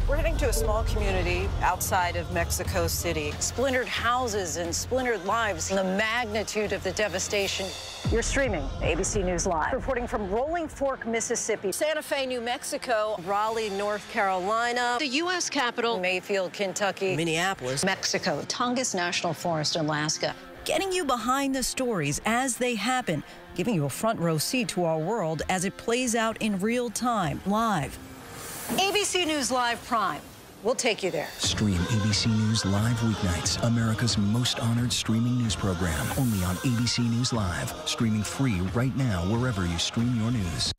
We're heading to a small community outside of Mexico City. Splintered houses and splintered lives. The magnitude of the devastation. You're streaming A B C News Live. Reporting from Rolling Fork, Mississippi. Santa Fe, New Mexico. Raleigh, North Carolina. The U S Capitol. Mayfield, Kentucky. Minneapolis. Mexico. Tongass National Forest, Alaska. Getting you behind the stories as they happen. Giving you a front row seat to our world as it plays out in real time, live. A B C News Live Prime. We'll take you there. Stream A B C News Live weeknights, America's most honored streaming news program, only on A B C News Live. Streaming free right now wherever you stream your news.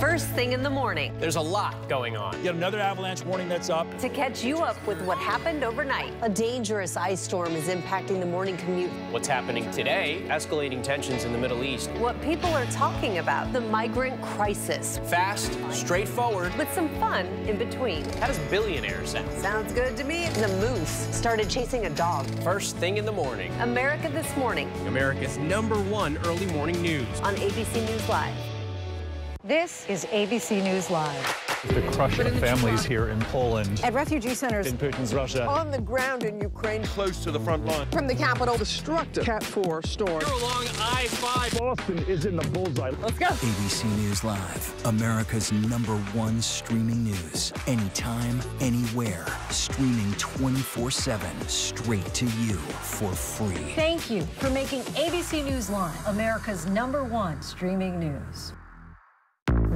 First thing in the morning. There's a lot going on. Yet another avalanche warning that's up. To catch you up with what happened overnight. A dangerous ice storm is impacting the morning commute. What's happening today? Escalating tensions in the Middle East. What people are talking about. The migrant crisis. Fast, straightforward. With some fun in between. How does billionaire sound? Sounds good to me. The moose started chasing a dog. First thing in the morning. America This Morning. America's number one early morning news. On A B C News Live. This is A B C News Live. The crush of families here in Poland. At refugee centers. In Putin's Russia. On the ground in Ukraine. Close to the front line. From the capital. Destructive. Cat four storm. Here along I five. Boston is in the bullseye. Let's go. A B C News Live. America's number one streaming news. Anytime, anywhere. Streaming twenty-four seven. Straight to you for free. Thank you for making A B C News Live America's number one streaming news.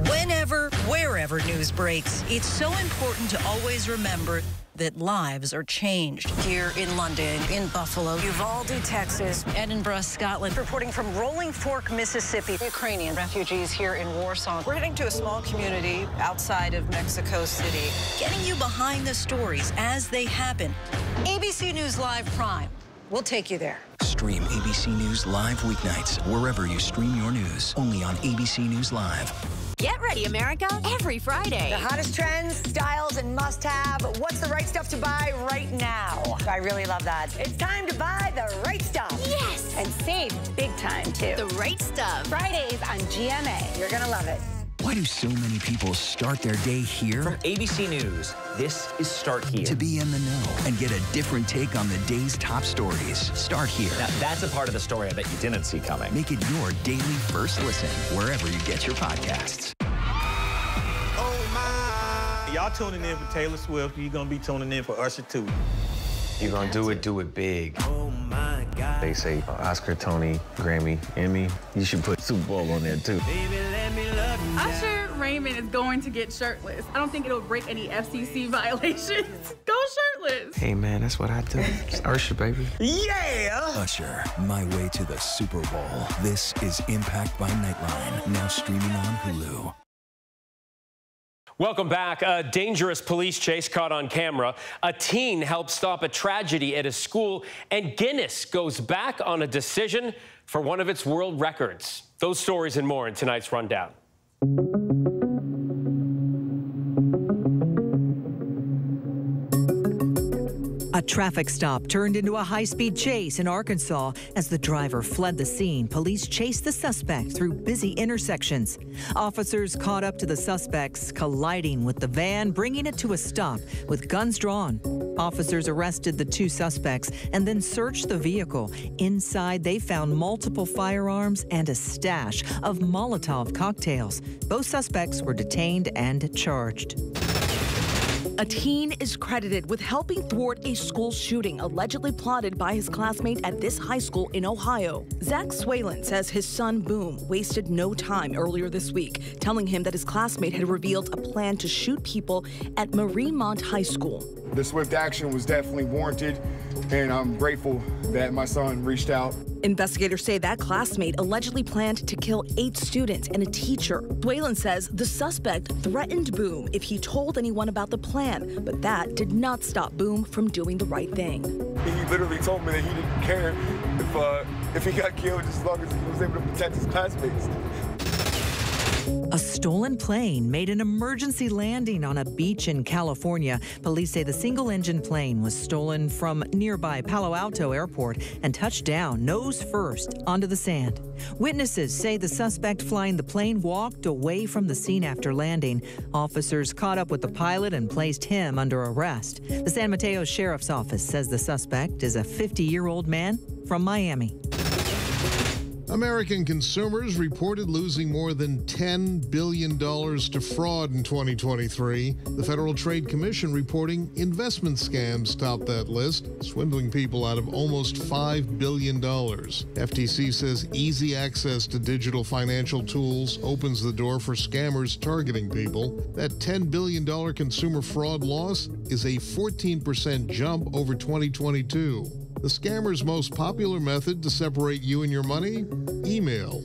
Whenever, wherever news breaks, it's so important to always remember that lives are changed. Here in London, in Buffalo, Uvalde, Texas, Edinburgh, Scotland, reporting from Rolling Fork, Mississippi, Ukrainian refugees here in Warsaw. We're heading to a small community outside of Mexico City. Getting you behind the stories as they happen. A B C News Live Prime. We'll take you there. Stream A B C News Live weeknights wherever you stream your news. Only on A B C News Live. Get ready, America, every Friday. The hottest trends, styles, and must-have. What's the right stuff to buy right now? I really love that. It's time to buy the right stuff. Yes! And save big time, too. The right stuff. Fridays on G M A. You're gonna love it. Why do so many people start their day here? From A B C News, this is Start Here. To be in the know and get a different take on the day's top stories. Start Here. Now, that's a part of the story I bet you didn't see coming. Make it your daily first listen wherever you get your podcasts. Oh, my. Y'all tuning in for Taylor Swift. You're going to be tuning in for Usher, too. You're going to do it, do it big. Oh, my God. They say uh, Oscar, Tony, Grammy, Emmy. You should put Super Bowl on there, too. Baby, let me love you. Usher Raymond is going to get shirtless. I don't think it'll break any F C C violations. Go shirtless. Hey, man, that's what I do. It's Usher, baby. Yeah! Usher, My Way to the Super Bowl. This is Impact by Nightline, now streaming on Hulu. Welcome back. A dangerous police chase caught on camera. A teen helped stop a tragedy at a school, and Guinness goes back on a decision for one of its world records. Those stories and more in tonight's rundown. A traffic stop turned into a high-speed chase in Arkansas. As the driver fled the scene, police chased the suspect through busy intersections. Officers caught up to the suspects, colliding with the van, bringing it to a stop with guns drawn. Officers arrested the two suspects and then searched the vehicle. Inside, they found multiple firearms and a stash of Molotov cocktails. Both suspects were detained and charged. A teen is credited with helping thwart a school shooting allegedly plotted by his classmate at this high school in Ohio. Zach Swalen says his son, Boom, wasted no time earlier this week, telling him that his classmate had revealed a plan to shoot people at Mariemont High School. The swift action was definitely warranted, and I'm grateful that my son reached out. Investigators say that classmate allegedly planned to kill eight students and a teacher. Dwaylen says the suspect threatened Boom if he told anyone about the plan, but that did not stop Boom from doing the right thing. He literally told me that he didn't care if, uh, if he got killed, just as long as he was able to protect his classmates. A stolen plane made an emergency landing on a beach in California. Police say the single-engine plane was stolen from nearby Palo Alto Airport and touched down nose first onto the sand. Witnesses say the suspect flying the plane walked away from the scene after landing. Officers caught up with the pilot and placed him under arrest. The San Mateo Sheriff's Office says the suspect is a fifty-year-old man from Miami. American consumers reported losing more than ten billion dollars to fraud in twenty twenty-three. The Federal Trade Commission reporting investment scams topped that list, swindling people out of almost five billion dollars. F T C says easy access to digital financial tools opens the door for scammers targeting people. That ten billion dollars consumer fraud loss is a fourteen percent jump over twenty twenty-two. The scammer's most popular method to separate you and your money? Email.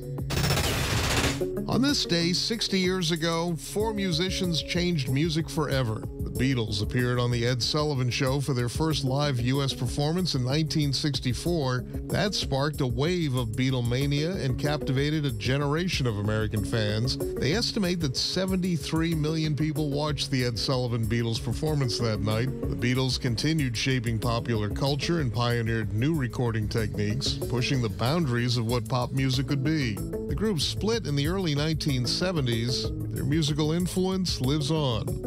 On this day, sixty years ago, four musicians changed music forever. The Beatles appeared on The Ed Sullivan Show for their first live U S performance in nineteen sixty-four. That sparked a wave of Beatlemania and captivated a generation of American fans. They estimate that seventy-three million people watched the Ed Sullivan Beatles performance that night. The Beatles continued shaping popular culture and pioneered new recording techniques, pushing the boundaries of what pop music could be. The group split in the early nineteen seventies. Their musical influence lives on.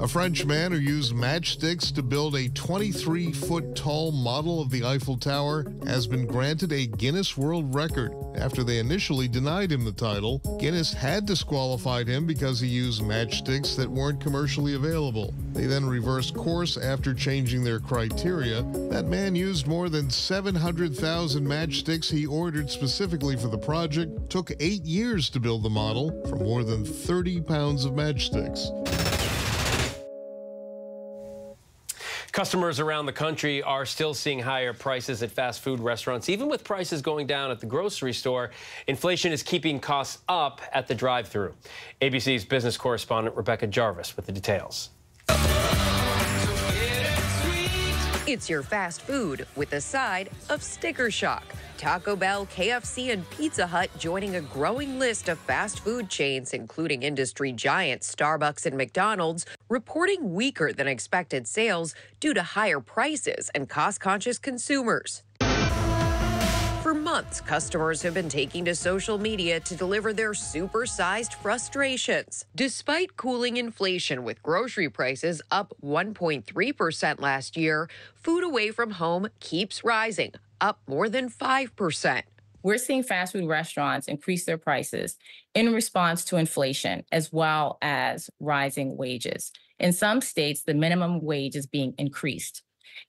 A French man who used matchsticks to build a twenty-three-foot-tall model of the Eiffel Tower has been granted a Guinness World Record. After they initially denied him the title, Guinness had disqualified him because he used matchsticks that weren't commercially available. They then reversed course after changing their criteria. That man used more than seven hundred thousand matchsticks he ordered specifically for the project. Took eight years to build the model from more than thirty pounds of matchsticks. Customers around the country are still seeing higher prices at fast food restaurants. Even with prices going down at the grocery store, inflation is keeping costs up at the drive-thru. A B C's business correspondent Rebecca Jarvis with the details. It's your fast food with a side of sticker shock. Taco Bell, K F C, and Pizza Hut joining a growing list of fast food chains, including industry giants Starbucks and McDonald's, reporting weaker than expected sales due to higher prices and cost-conscious consumers. For months, customers have been taking to social media to deliver their super-sized frustrations. Despite cooling inflation with grocery prices up one point three percent last year, food away from home keeps rising, up more than five percent. We're seeing fast food restaurants increase their prices in response to inflation, as well as rising wages. In some states, the minimum wage is being increased.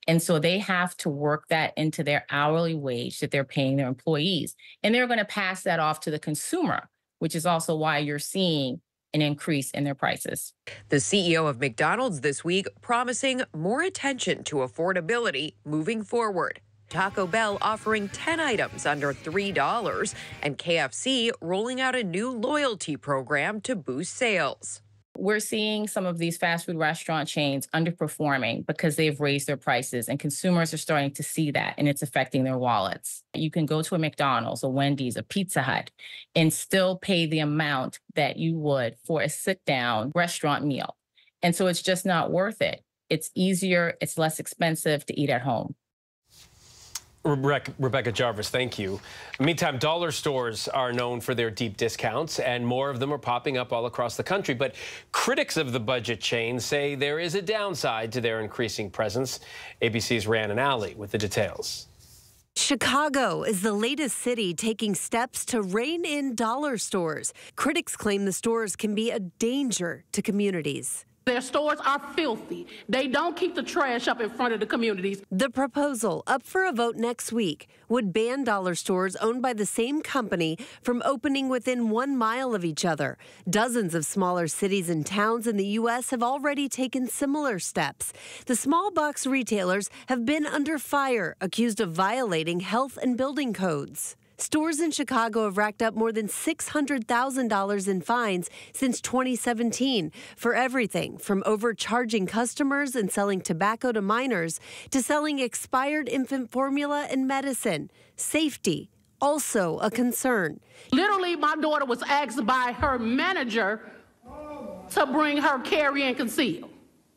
And so they have to work that into their hourly wage that they're paying their employees. And they're going to pass that off to the consumer, which is also why you're seeing an increase in their prices. The C E O of McDonald's this week promising more attention to affordability moving forward. Taco Bell offering ten items under three dollars, and K F C rolling out a new loyalty program to boost sales. We're seeing some of these fast food restaurant chains underperforming because they've raised their prices, and consumers are starting to see that, and it's affecting their wallets. You can go to a McDonald's, a Wendy's, a Pizza Hut, and still pay the amount that you would for a sit-down restaurant meal. And so it's just not worth it. It's easier, it's less expensive to eat at home. Rebecca Jarvis, thank you. Meantime, dollar stores are known for their deep discounts, and more of them are popping up all across the country. But critics of the budget chain say there is a downside to their increasing presence. A B C's Rhiannon Alley with the details. Chicago is the latest city taking steps to rein in dollar stores. Critics claim the stores can be a danger to communities. Their stores are filthy. They don't keep the trash up in front of the communities. The proposal, up for a vote next week, would ban dollar stores owned by the same company from opening within one mile of each other. Dozens of smaller cities and towns in the U S have already taken similar steps. The small box retailers have been under fire, accused of violating health and building codes. Stores in Chicago have racked up more than six hundred thousand dollars in fines since twenty seventeen for everything from overcharging customers and selling tobacco to minors to selling expired infant formula and medicine. Safety, also a concern. Literally, my daughter was asked by her manager to bring her carry and conceal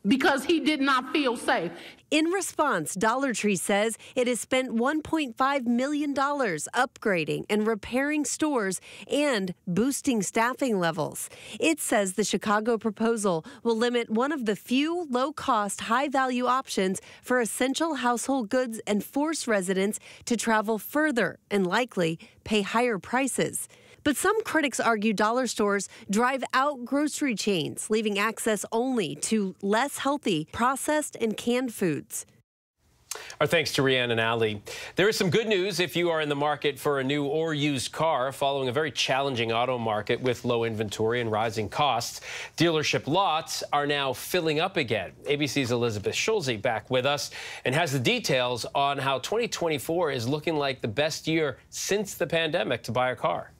because he did not feel safe. In response, Dollar Tree says it has spent one point five million dollars upgrading and repairing stores and boosting staffing levels. It says the Chicago proposal will limit one of the few low-cost, high-value options for essential household goods and force residents to travel further and likely pay higher prices. But some critics argue dollar stores drive out grocery chains, leaving access only to less healthy processed and canned foods. Our thanks to Rhiannon Alley. There is some good news if you are in the market for a new or used car following a very challenging auto market with low inventory and rising costs. Dealership lots are now filling up again. A B C's Elizabeth Schulze back with us and has the details on how twenty twenty-four is looking like the best year since the pandemic to buy a car.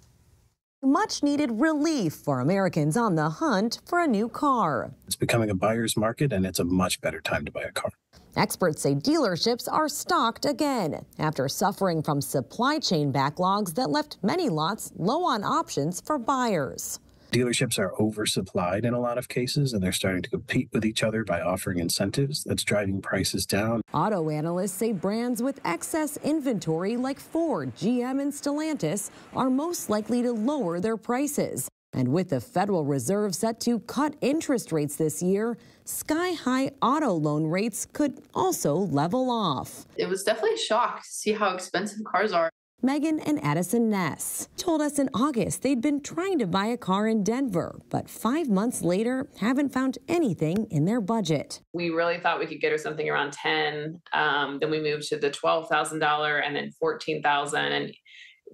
Much-needed relief for Americans on the hunt for a new car. It's becoming a buyer's market, and it's a much better time to buy a car. Experts say dealerships are stocked again after suffering from supply chain backlogs that left many lots low on options for buyers. Dealerships are oversupplied in a lot of cases, and they're starting to compete with each other by offering incentives. That's driving prices down. Auto analysts say brands with excess inventory like Ford, G M, and Stellantis are most likely to lower their prices. And with the Federal Reserve set to cut interest rates this year, sky-high auto loan rates could also level off. It was definitely a shock to see how expensive cars are. Megan and Addison Ness told us in August they'd been trying to buy a car in Denver, but five months later haven't found anything in their budget. We really thought we could get her something around ten. Um, then we moved to the twelve thousand dollars and then fourteen thousand dollars, and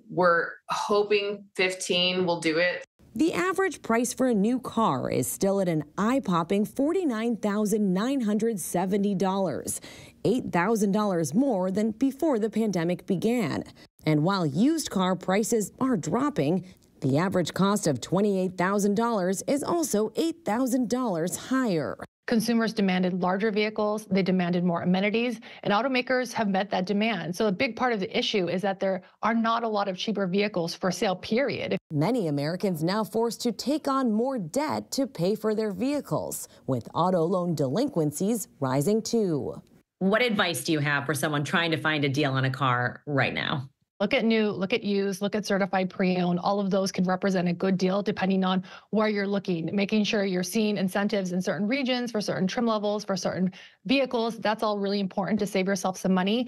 we're hoping fifteen will do it. The average price for a new car is still at an eye-popping forty-nine thousand nine hundred seventy dollars, eight thousand dollars more than before the pandemic began. And while used car prices are dropping, the average cost of twenty-eight thousand dollars is also eight thousand dollars higher. Consumers demanded larger vehicles, they demanded more amenities, and automakers have met that demand. So a big part of the issue is that there are not a lot of cheaper vehicles for sale, period. Many Americans now forced to take on more debt to pay for their vehicles, with auto loan delinquencies rising too. What advice do you have for someone trying to find a deal on a car right now? Look at new, look at used, look at certified pre-owned. All of those can represent a good deal depending on where you're looking, making sure you're seeing incentives in certain regions for certain trim levels, for certain vehicles. That's all really important to save yourself some money.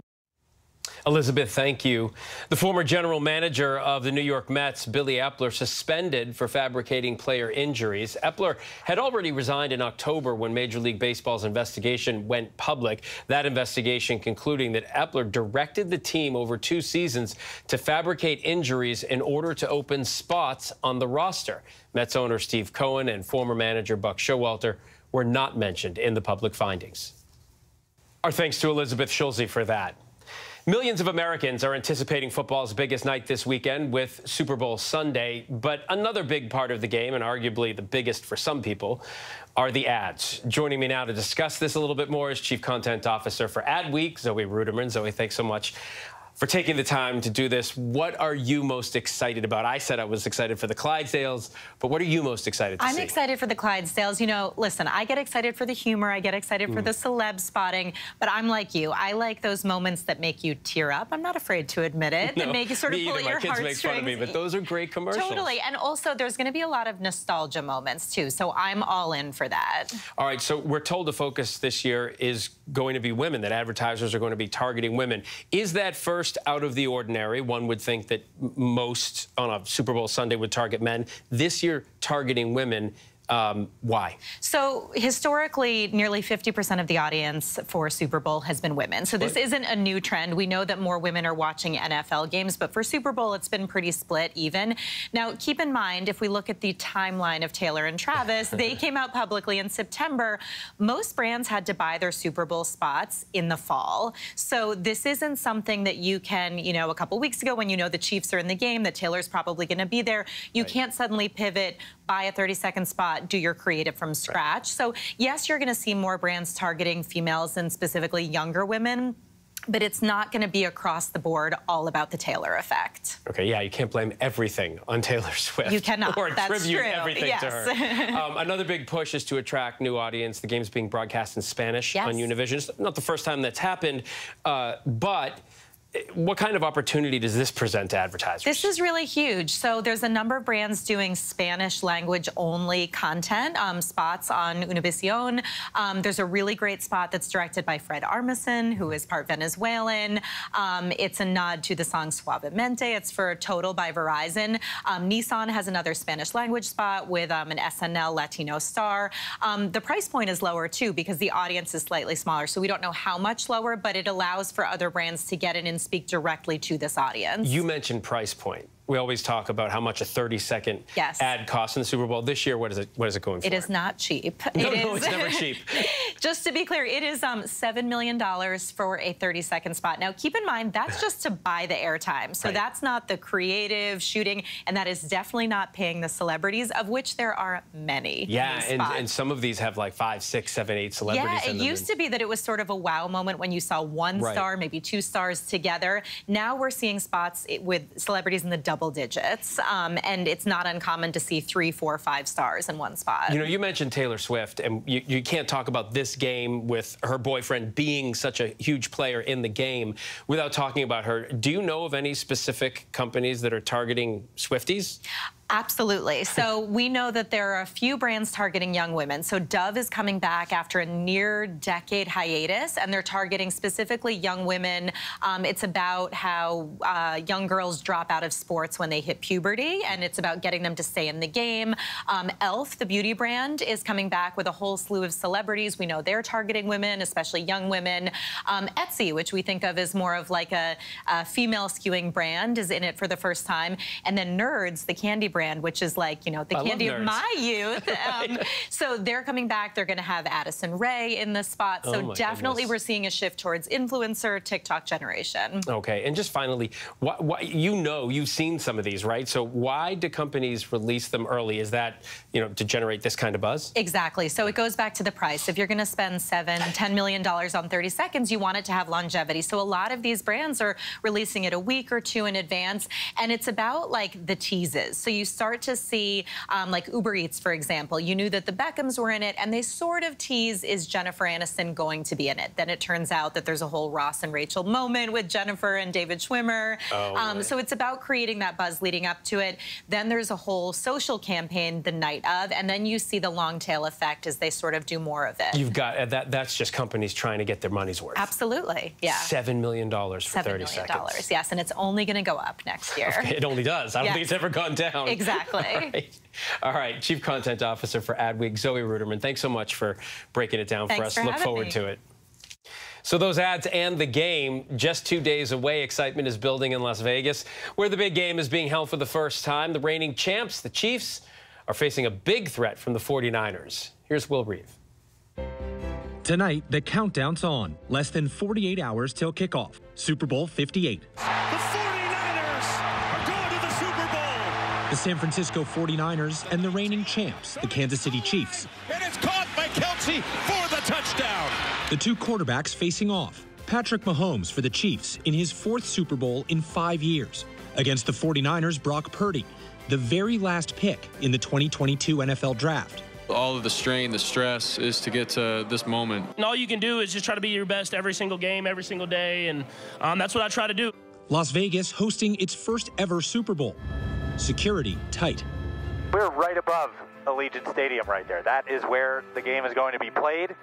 Elizabeth, thank you. The former general manager of the New York Mets, Billy Epler, suspended for fabricating player injuries. Epler had already resigned in October when Major League Baseball's investigation went public. That investigation concluding that Epler directed the team over two seasons to fabricate injuries in order to open spots on the roster. Mets owner Steve Cohen and former manager Buck Showalter were not mentioned in the public findings. Our thanks to Elizabeth Schulze for that. Millions of Americans are anticipating football's biggest night this weekend with Super Bowl Sunday, but another big part of the game, and arguably the biggest for some people, are the ads. Joining me now to discuss this a little bit more is Chief Content Officer for Ad Week, Zoe Ruderman. Zoe, thanks so much for taking the time to do this. What are you most excited about? I said I was excited for the Clydesdales, but what are you most excited to I'm see? I'm excited for the Clydesdales. You know, listen, I get excited for the humor. I get excited mm. for the celeb spotting, but I'm like you. I like those moments that make you tear up. I'm not afraid to admit it. No, that make you sort of pull at your heartstrings. My kids make fun of me, but those are great commercials. Totally, and also there's gonna be a lot of nostalgia moments too, so I'm all in for that. All right, so we're told the focus this year is going to be women, that advertisers are gonna be targeting women. Is that first out of the ordinary? One would think that most on a Super Bowl Sunday would target men. This year, targeting women. Um, why? So historically, nearly fifty percent of the audience for Super Bowl has been women. So this what? isn't a new trend. We know that more women are watching N F L games, but for Super Bowl, it's been pretty split even. Now, keep in mind, if we look at the timeline of Taylor and Travis, they came out publicly in September. Most brands had to buy their Super Bowl spots in the fall. So this isn't something that you can, you know, a couple weeks ago when you know the Chiefs are in the game, that Taylor's probably going to be there. You right. can't suddenly pivot, buy a thirty second spot, do your creative from scratch. Right. So yes, you're going to see more brands targeting females and specifically younger women, but it's not going to be across the board all about the Taylor effect. Okay, yeah, you can't blame everything on Taylor Swift. You cannot. Or attribute everything yes. to her. Um, another big push is to attract new audience. The game's being broadcast in Spanish yes. on Univision. It's not the first time that's happened, uh, but what kind of opportunity does this present to advertisers? This is really huge. So there's a number of brands doing Spanish language only content, um, spots on Univision. Um, there's a really great spot that's directed by Fred Armisen, who is part Venezuelan. Um, it's a nod to the song Suavemente. It's for Total by Verizon. Um, Nissan has another Spanish language spot with um, an S N L Latino star. Um, the price point is lower too because the audience is slightly smaller. So we don't know how much lower, but it allows for other brands to get in and speak directly to this audience. You mentioned price point. We always talk about how much a thirty second yes. ad costs in the Super Bowl. This year, what is it? What is it going for? It is not cheap. No, it no, is, it's never cheap. Just to be clear, it is um, seven million dollars for a thirty second spot. Now, keep in mind that's just to buy the airtime, so right. that's not the creative shooting, and that is definitely not paying the celebrities, of which there are many. Yeah, and, and some of these have like five, six, seven, eight celebrities. Yeah, it in them used and... to be that it was sort of a wow moment when you saw one right. star, maybe two stars together. Now we're seeing spots with celebrities in the double. Double digits, um, and it's not uncommon to see three, four, five stars in one spot. You know, you mentioned Taylor Swift, and you, you can't talk about this game with her boyfriend being such a huge player in the game without talking about her. Do you know of any specific companies that are targeting Swifties? Absolutely. So we know that there are a few brands targeting young women. So Dove is coming back after a near decade hiatus, and they're targeting specifically young women. Um, it's about how uh, young girls drop out of sports when they hit puberty, and it's about getting them to stay in the game. Um, Elf, the beauty brand, is coming back with a whole slew of celebrities. We know they're targeting women, especially young women. Um, Etsy, which we think of as more of like a, a female skewing brand, is in it for the first time. And then Nerds, the candy brand, brand, which is like, you know, the I candy of my youth. Right. um, so they're coming back. They're going to have Addison Rae in this spot. So oh definitely goodness. We're seeing a shift towards influencer TikTok generation. Okay. And just finally, why, why, you know, you've seen some of these, right? So why do companies release them early? Is that, you know, to generate this kind of buzz? Exactly. So it goes back to the price. If you're going to spend seven, ten million dollars on thirty seconds, you want it to have longevity. So a lot of these brands are releasing it a week or two in advance, and it's about like the teases. So you start to see, um, like Uber Eats, for example. You knew that the Beckhams were in it, and they sort of tease, is Jennifer Aniston going to be in it? Then it turns out that there's a whole Ross and Rachel moment with Jennifer and David Schwimmer. Oh, um, right. So it's about creating that buzz leading up to it. Then there's a whole social campaign the night of, and then you see the long tail effect as they sort of do more of it. You've got uh, that. That's just companies trying to get their money's worth. Absolutely. Yeah. Seven million dollars for thirty seconds. Seven million dollars. Yes, and it's only going to go up next year. Okay, it only does. I don't yes. think it's ever gone down. Exactly. All right. All right. Chief Content Officer for Adweek, Zoe Ruderman. Thanks so much for breaking it down thanks for us. For Look forward me. to it. So those ads and the game just two days away. Excitement is building in Las Vegas, where the big game is being held for the first time. The reigning champs, the Chiefs, are facing a big threat from the forty-niners. Here's Will Reeve. Tonight, the countdown's on. Less than forty-eight hours till kickoff. Super Bowl fifty-eight. The forty-niners are going to the Super Bowl. The San Francisco forty-niners and the reigning champs, the Kansas City Chiefs. And it's caught by Kelce for the touchdown. The two quarterbacks facing off. Patrick Mahomes for the Chiefs in his fourth Super Bowl in five years. Against the forty-niners, Brock Purdy, the very last pick in the twenty twenty-two N F L Draft. All of the strain, the stress is to get to this moment. And all you can do is just try to be your best every single game, every single day, and um, that's what I try to do. Las Vegas hosting its first ever Super Bowl. Security tight. We're right above Allegiant Stadium right there. That is where the game is going to be played,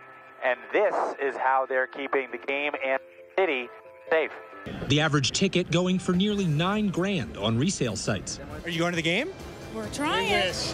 and this is how they're keeping the game and the city safe. The average ticket going for nearly nine grand on resale sites. Are you going to the game? We're trying. Yes.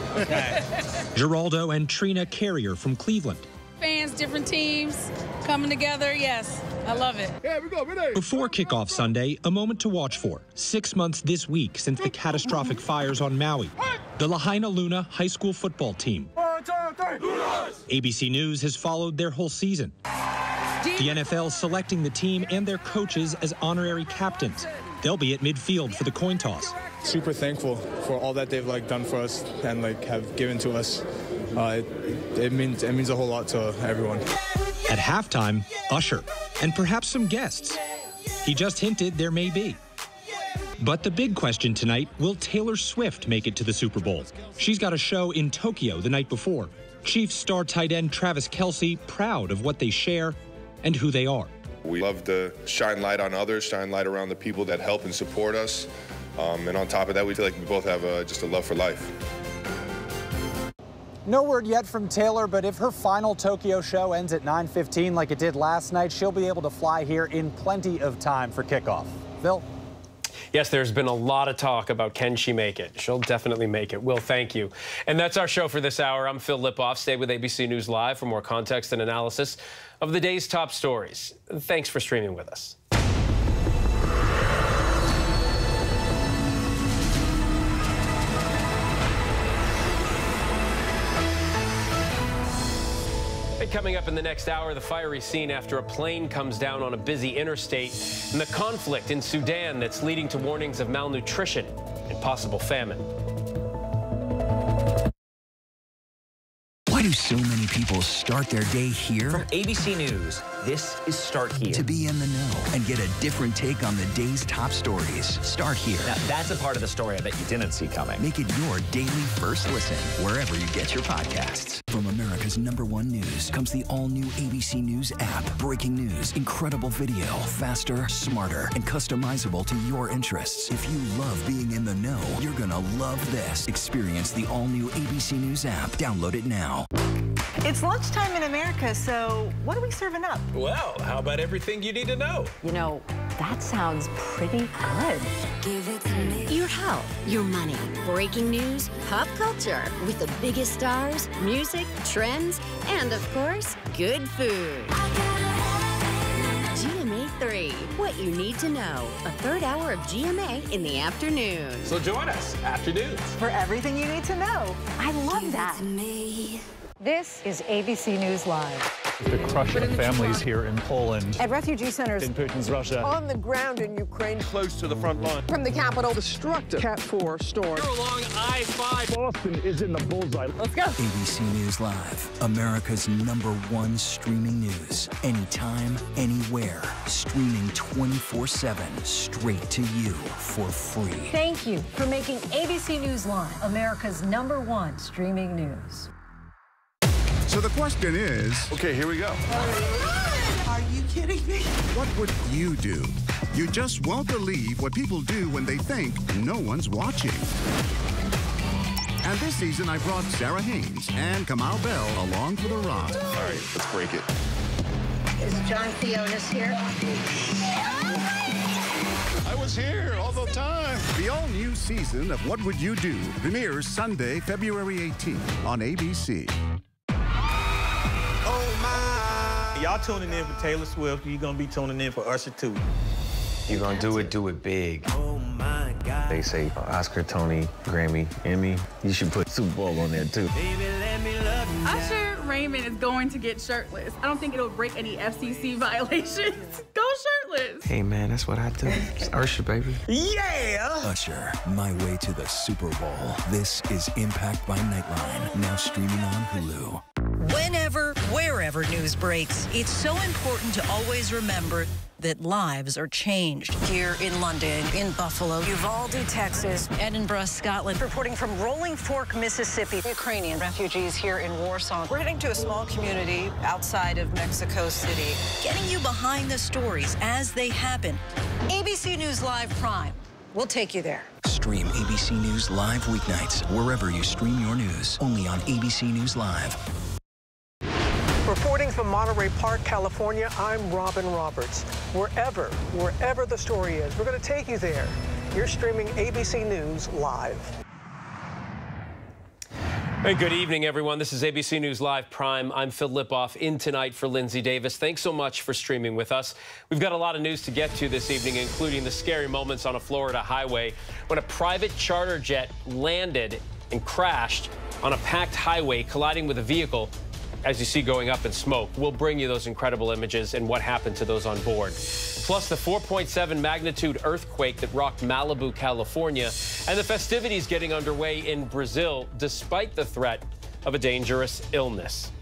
Geraldo and Trina Carrier from Cleveland. Fans, different teams coming together. Yes, I love it. Yeah, we go, we go. Before kickoff Sunday, a moment to watch for. Six months this week since the catastrophic fires on Maui. The Lahaina Luna high school football team. One, two, three. A B C News has followed their whole season. The N F L selecting the team and their coaches as honorary captains. They'll be at midfield for the coin toss. Super thankful for all that they've like done for us and like have given to us. Uh, it, it means it means a whole lot to everyone. At halftime, Usher and perhaps some guests. He just hinted there may be. But the big question tonight, will Taylor Swift make it to the Super Bowl? She's got a show in Tokyo the night before. Chiefs star tight end Travis Kelce proud of what they share and who they are. We love to shine light on others, shine light around the people that help and support us. Um, and on top of that, we feel like we both have uh, just a love for life. No word yet from Taylor, but if her final Tokyo show ends at nine fifteen like it did last night, she'll be able to fly here in plenty of time for kickoff. Phil? Yes, there's been a lot of talk about can she make it. She'll definitely make it. Will, thank you. And that's our show for this hour. I'm Phil Lipoff. Stay with A B C News Live for more context and analysis of the day's top stories. Thanks for streaming with us. Coming up in the next hour, the fiery scene after a plane comes down on a busy interstate, and the conflict in Sudan that's leading to warnings of malnutrition and possible famine. Why do so many people start their day here? From A B C News, this is Start Here. To be in the know and get a different take on the day's top stories. Start Here. Now, that's a part of the story I bet you didn't see coming. Make it your daily first listen wherever you get your podcasts. From America's number one news comes the all-new A B C News app. Breaking news, incredible video, faster, smarter, and customizable to your interests. If you love being in the know, you're going to love this. Experience the all-new A B C News app. Download it now. It's lunchtime in America, so what are we serving up? Well, how about everything you need to know? You know, that sounds pretty good. Give it to me. Your health, your money, breaking news, pop culture, with the biggest stars, music, trends, and of course, good food. G M A three. what you need to know. A third hour of G M A in the afternoon. So join us, afternoons, for everything you need to know. I love that. This is A B C News Live. The crush of families here in Poland. At refugee centers. In Putin's Russia. On the ground in Ukraine. Close to the front line. From the capital. Destructive. Cat four storm. You're along I five. Boston is in the bullseye. Let's go. A B C News Live. America's number one streaming news. Anytime, anywhere. Streaming twenty-four seven. Straight to you for free. Thank you for making A B C News Live America's number one streaming news. So the question is... Okay, here we go. Are you kidding me? What would you do? You just won't believe what people do when they think no one's watching. And this season, I brought Sarah Haynes and Kamau Bell along for the ride. All right, let's break it. Is John Theonis here? I was here all the time. The all-new season of What Would You Do premieres Sunday, February eighteenth on A B C. Y'all tuning in for Taylor Swift, you're going to be tuning in for Usher too. You're going to do it, do it big. Oh my God. They say Oscar, Tony, Grammy, Emmy. You should put Super Bowl on there too. Baby, let me love you. Usher Raymond is going to get shirtless. I don't think it'll break any F C C violations. Go shirtless. Hey man, that's what I do. It's Usher, baby. Yeah! Usher, My Way to the Super Bowl. This is Impact by Nightline, now streaming on Hulu. Whenever, wherever news breaks, it's so important to always remember that lives are changed. Here in London, in Buffalo, Uvalde, Texas, Edinburgh, Scotland. Reporting from Rolling Fork, Mississippi. Ukrainian refugees here in Warsaw. We're heading to a small community outside of Mexico City. Getting you behind the stories as they happen. A B C News Live Prime. We'll take you there. Stream A B C News Live weeknights, wherever you stream your news. Only on A B C News Live. Reporting from Monterey Park, California, I'm Robin Roberts. Wherever, wherever the story is, we're going to take you there. You're streaming A B C News Live. Hey, good evening, everyone. This is A B C News Live Prime. I'm Phil Lipoff, in tonight for Lindsay Davis. Thanks so much for streaming with us. We've got a lot of news to get to this evening, including the scary moments on a Florida highway when a private charter jet landed and crashed on a packed highway, colliding with a vehicle, as you see going up in smoke. We'll bring you those incredible images and what happened to those on board. Plus the four point seven magnitude earthquake that rocked Malibu, California, and the festivities getting underway in Brazil despite the threat of a dangerous illness.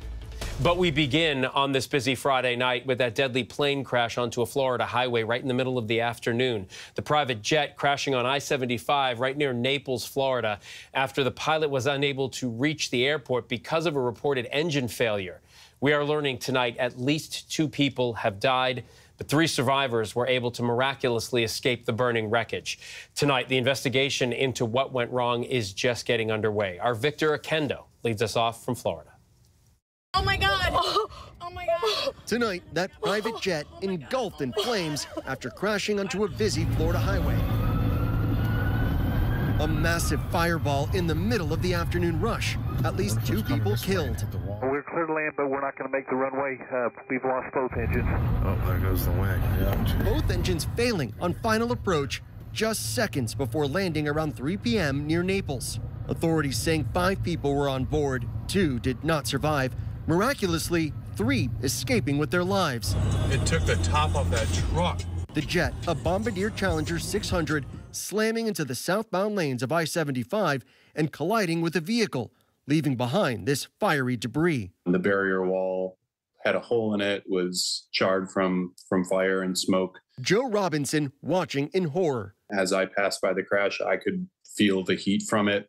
But we begin on this busy Friday night with that deadly plane crash onto a Florida highway right in the middle of the afternoon. The private jet crashing on I seventy-five right near Naples, Florida, after the pilot was unable to reach the airport because of a reported engine failure. We are learning tonight at least two people have died, but three survivors were able to miraculously escape the burning wreckage. Tonight, the investigation into what went wrong is just getting underway. Our Victor Akendo leads us off from Florida. Oh, my God. Oh, my God. Tonight, that private jet engulfed in flames after crashing onto a busy Florida highway. A massive fireball in the middle of the afternoon rush. At least two people killed. We're clear to land, but we're not going to make the runway. Uh, we've lost both engines. Oh, there goes the wing. Yeah. Both engines failing on final approach just seconds before landing around three p m near Naples. Authorities saying five people were on board, two did not survive. Miraculously, three escaping with their lives. It took the top off that truck. The jet, a Bombardier Challenger six hundred, slamming into the southbound lanes of I seventy-five and colliding with a vehicle, leaving behind this fiery debris. The barrier wall had a hole in it, was charred from, from fire and smoke. Joe Robinson watching in horror. As I passed by the crash, I could feel the heat from it.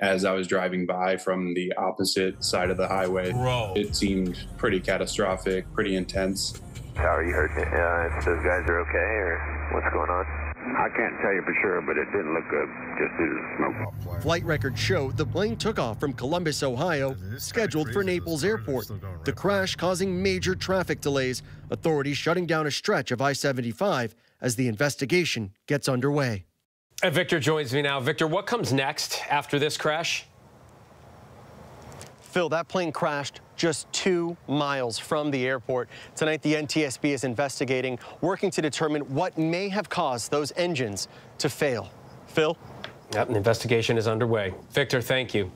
As I was driving by from the opposite side of the highway, Bro. It seemed pretty catastrophic, pretty intense. Tower, you heard uh, if those guys are okay or what's going on? I can't tell you for sure, but it didn't look good just due to the smoke. Flight records show the plane took off from Columbus, Ohio, scheduled for Naples Airport. The crash causing major traffic delays, authorities shutting down a stretch of I seventy-five as the investigation gets underway. And Victor joins me now. Victor, what comes next after this crash? Phil, that plane crashed just two miles from the airport. Tonight, the N T S B is investigating, working to determine what may have caused those engines to fail. Phil? Yep, an investigation is underway. Victor, thank you.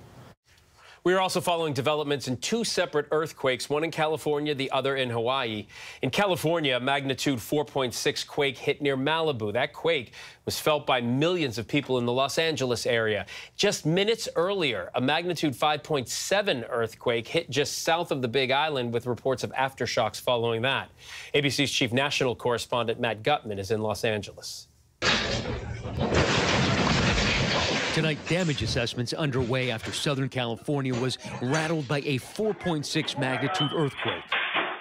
We are also following developments in two separate earthquakes, one in California, the other in Hawaii. In California, a magnitude four point six quake hit near Malibu. That quake was felt by millions of people in the Los Angeles area. Just minutes earlier, a magnitude five point seven earthquake hit just south of the Big Island, with reports of aftershocks following that. A B C's chief national correspondent Matt Gutman is in Los Angeles. Tonight, damage assessments underway after Southern California was rattled by a four point six magnitude earthquake.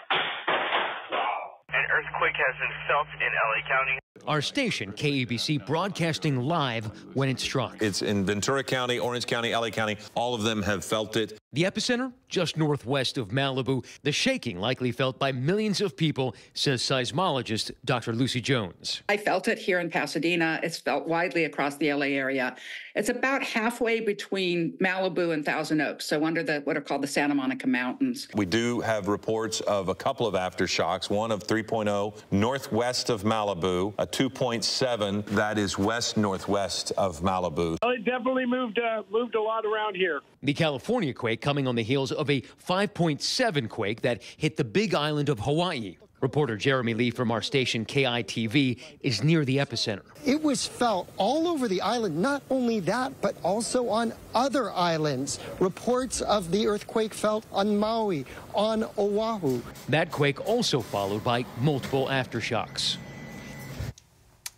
An earthquake has been felt in L A County. Our station, K A B C, broadcasting live when it struck. It's in Ventura County, Orange County, L A County. All of them have felt it. The epicenter, just northwest of Malibu. The shaking likely felt by millions of people, says seismologist Doctor Lucy Jones. I felt it here in Pasadena. It's felt widely across the L A area. It's about halfway between Malibu and Thousand Oaks, so under the what are called the Santa Monica Mountains. We do have reports of a couple of aftershocks, one of three point oh northwest of Malibu, a two point seven that is west-northwest of Malibu. Well, it definitely moved, uh, moved a lot around here. The California quake coming on the heels of a five point seven quake that hit the Big Island of Hawaii. Reporter Jeremy Lee from our station K I T V is near the epicenter. It was felt all over the island. Not only that, but also on other islands. Reports of the earthquake felt on Maui, on Oahu. That quake also followed by multiple aftershocks.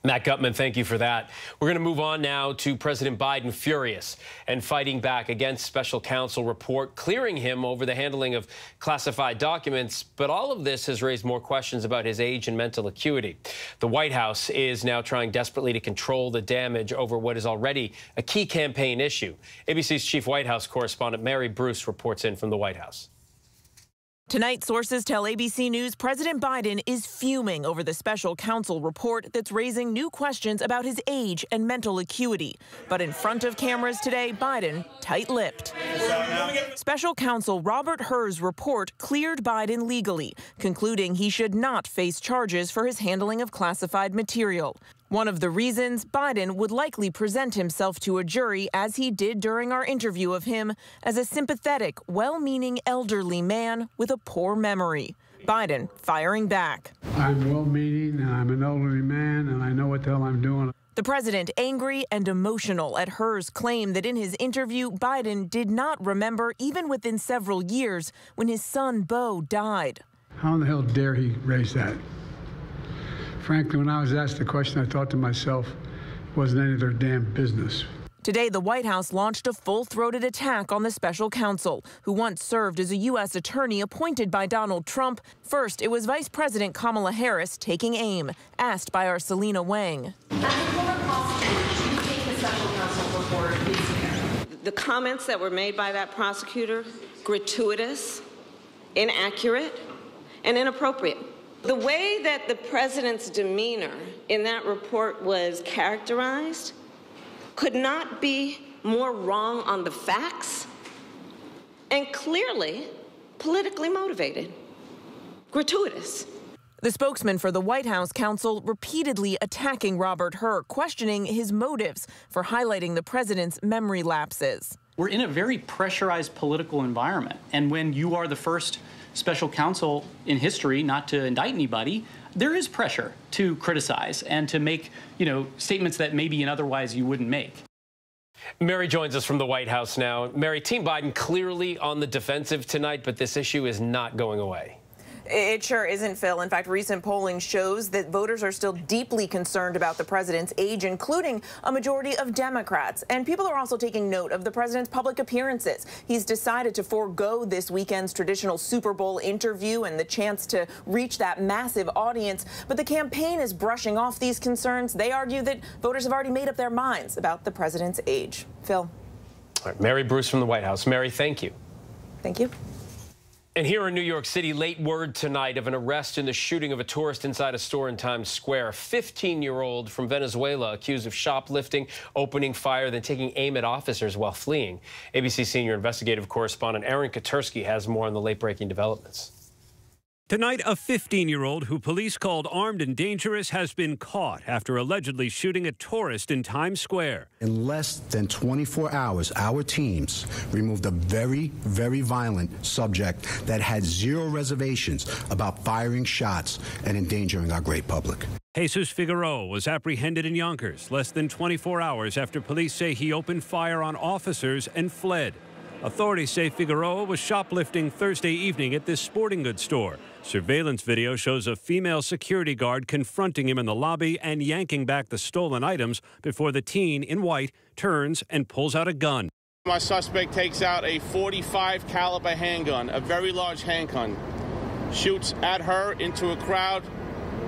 Matt Gutman, thank you for that. We're going to move on now to President Biden, furious and fighting back against special counsel report clearing him over the handling of classified documents. But all of this has raised more questions about his age and mental acuity. The White House is now trying desperately to control the damage over what is already a key campaign issue. A B C's chief White House correspondent Mary Bruce reports in from the White House. Tonight, sources tell A B C News President Biden is fuming over the special counsel report that's raising new questions about his age and mental acuity. But in front of cameras today, Biden tight-lipped. Special counsel Robert Hur's report cleared Biden legally, concluding he should not face charges for his handling of classified material. One of the reasons Biden would likely present himself to a jury, as he did during our interview of him, as a sympathetic, well-meaning elderly man with a poor memory. Biden firing back. I'm well-meaning and I'm an elderly man and I know what the hell I'm doing. The president angry and emotional at Hur's claim that in his interview, Biden did not remember, even within several years, when his son, Beau, died. How in the hell dare he raise that? Frankly, when I was asked the question, I thought to myself, it wasn't any of their damn business. Today, the White House launched a full-throated attack on the special counsel, who once served as a U S attorney appointed by Donald Trump. First, it was Vice President Kamala Harris taking aim, asked by our Selena Wang. As a former prosecutor, should you take the special counsel report this year? The comments that were made by that prosecutor, gratuitous, inaccurate, and inappropriate. The way that the president's demeanor in that report was characterized could not be more wrong on the facts and clearly politically motivated, gratuitous. The spokesman for the White House counsel repeatedly attacking Robert Hur, questioning his motives for highlighting the president's memory lapses. We're in a very pressurized political environment, and when you are the first special counsel in history not to indict anybody, there is pressure to criticize and to make, you know, statements that maybe and otherwise you wouldn't make. Mary joins us from the White House now. Mary, Team Biden clearly on the defensive tonight, but this issue is not going away. It sure isn't, Phil. In fact, recent polling shows that voters are still deeply concerned about the president's age, including a majority of Democrats. And people are also taking note of the president's public appearances. He's decided to forego this weekend's traditional Super Bowl interview and the chance to reach that massive audience. But the campaign is brushing off these concerns. They argue that voters have already made up their minds about the president's age. Phil. All right, Mary Bruce from the White House. Mary, thank you. Thank you. And here in New York City, late word tonight of an arrest in the shooting of a tourist inside a store in Times Square. A fifteen-year-old from Venezuela accused of shoplifting, opening fire, then taking aim at officers while fleeing. A B C senior investigative correspondent Aaron Katersky has more on the late-breaking developments. Tonight, a fifteen-year-old who police called armed and dangerous has been caught after allegedly shooting a tourist in Times Square. In less than twenty-four hours, our teams removed a very, very violent subject that had zero reservations about firing shots and endangering our great public. Jesus Figueroa was apprehended in Yonkers less than twenty-four hours after police say he opened fire on officers and fled. Authorities say Figueroa was shoplifting Thursday evening at this sporting goods store. Surveillance video shows a female security guard confronting him in the lobby and yanking back the stolen items before the teen in white turns and pulls out a gun. My suspect takes out a forty-five caliber handgun, a very large handgun, shoots at her into a crowd,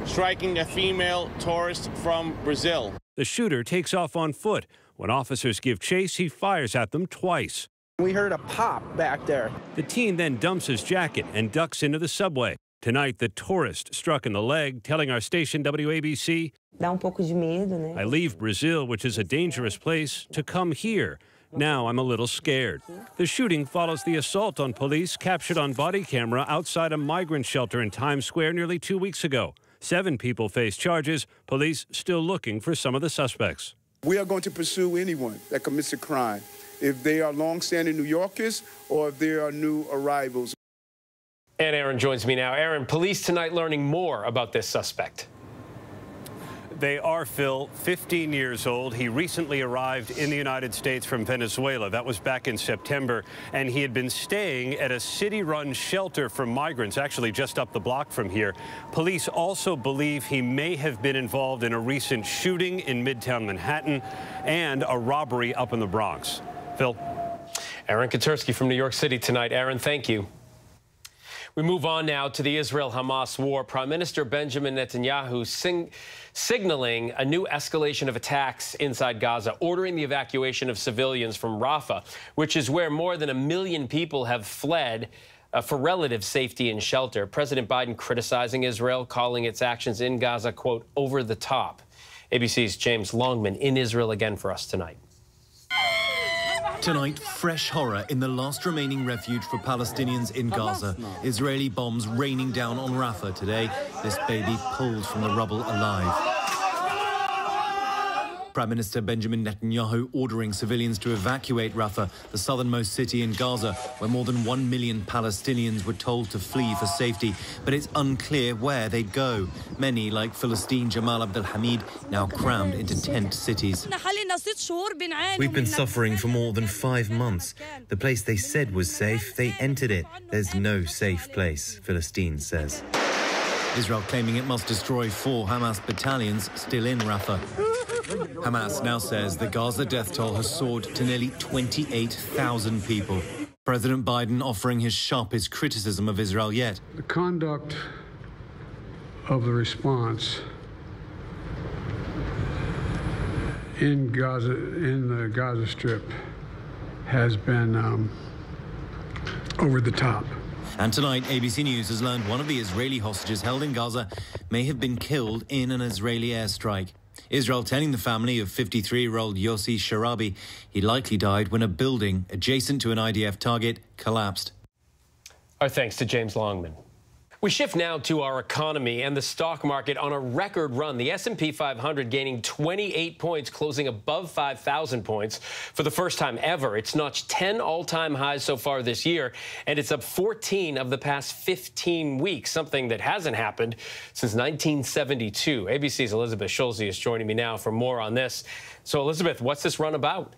striking a female tourist from Brazil. The shooter takes off on foot. When officers give chase, he fires at them twice. We heard a pop back there. The teen then dumps his jacket and ducks into the subway. Tonight, the tourist struck in the leg, telling our station W A B C, "I leave Brazil, which is a dangerous place, to come here. Now I'm a little scared." The shooting follows the assault on police captured on body camera outside a migrant shelter in Times Square nearly two weeks ago. Seven people face charges. Police still looking for some of the suspects. We are going to pursue anyone that commits a crime, if they are long-standing New Yorkers or if they are new arrivals. And Aaron joins me now. Aaron, police tonight learning more about this suspect. They are, Phil, fifteen years old. He recently arrived in the United States from Venezuela. That was back in September. And he had been staying at a city-run shelter for migrants, actually just up the block from here. Police also believe he may have been involved in a recent shooting in Midtown Manhattan and a robbery up in the Bronx. Phil. Aaron Katersky from New York City tonight. Aaron, thank you. We move on now to the Israel-Hamas war. Prime Minister Benjamin Netanyahu sing signaling a new escalation of attacks inside Gaza, ordering the evacuation of civilians from Rafah, which is where more than a million people have fled uh, for relative safety and shelter. President Biden criticizing Israel, calling its actions in Gaza, quote, over the top. A B C's James Longman in Israel again for us tonight. Tonight, fresh horror in the last remaining refuge for Palestinians in Gaza. Israeli bombs raining down on Rafah today. This baby pulled from the rubble alive. Prime Minister Benjamin Netanyahu ordering civilians to evacuate Rafah, the southernmost city in Gaza, where more than one million Palestinians were told to flee for safety. But it's unclear where they'd go. Many, like Philistine Jamal Abdelhamid, now crammed into tent cities. We've been suffering for more than five months. The place they said was safe, they entered it. There's no safe place, Philistine says. Israel claiming it must destroy four Hamas battalions still in Rafah. Hamas now says the Gaza death toll has soared to nearly twenty-eight thousand people. President Biden offering his sharpest criticism of Israel yet. The conduct of the response in Gaza, in the Gaza Strip, has been um, over the top. And tonight, A B C News has learned one of the Israeli hostages held in Gaza may have been killed in an Israeli airstrike. Israel telling the family of fifty-three-year-old Yossi Sharabi he likely died when a building adjacent to an I D F target collapsed. Our thanks to James Longman. We shift now to our economy and the stock market on a record run. The S and P five hundred gaining twenty-eight points, closing above five thousand points for the first time ever. It's notched ten all-time highs so far this year, and it's up fourteen of the past fifteen weeks, something that hasn't happened since nineteen seventy-two. A B C's Elizabeth Schulze is joining me now for more on this. So, Elizabeth, what's this run about?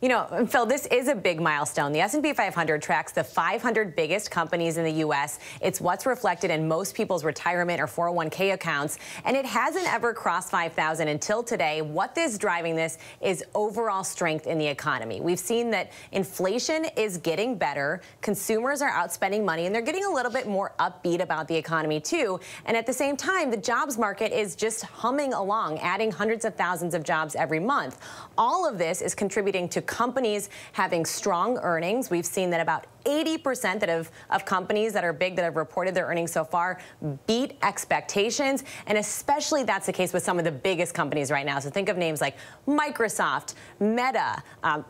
You know, Phil, this is a big milestone. The S and P five hundred tracks the five hundred biggest companies in the U S It's what's reflected in most people's retirement or four oh one K accounts, and it hasn't ever crossed five thousand until today. What is driving this is overall strength in the economy. We've seen that inflation is getting better, consumers are outspending money, and they're getting a little bit more upbeat about the economy, too. And at the same time, the jobs market is just humming along, adding hundreds of thousands of jobs every month. All of this is contributing to companies having strong earnings. We've seen that about eighty percent that have, of companies that are big that have reported their earnings so far beat expectations, and especially that's the case with some of the biggest companies right now. So think of names like Microsoft, Meta, um,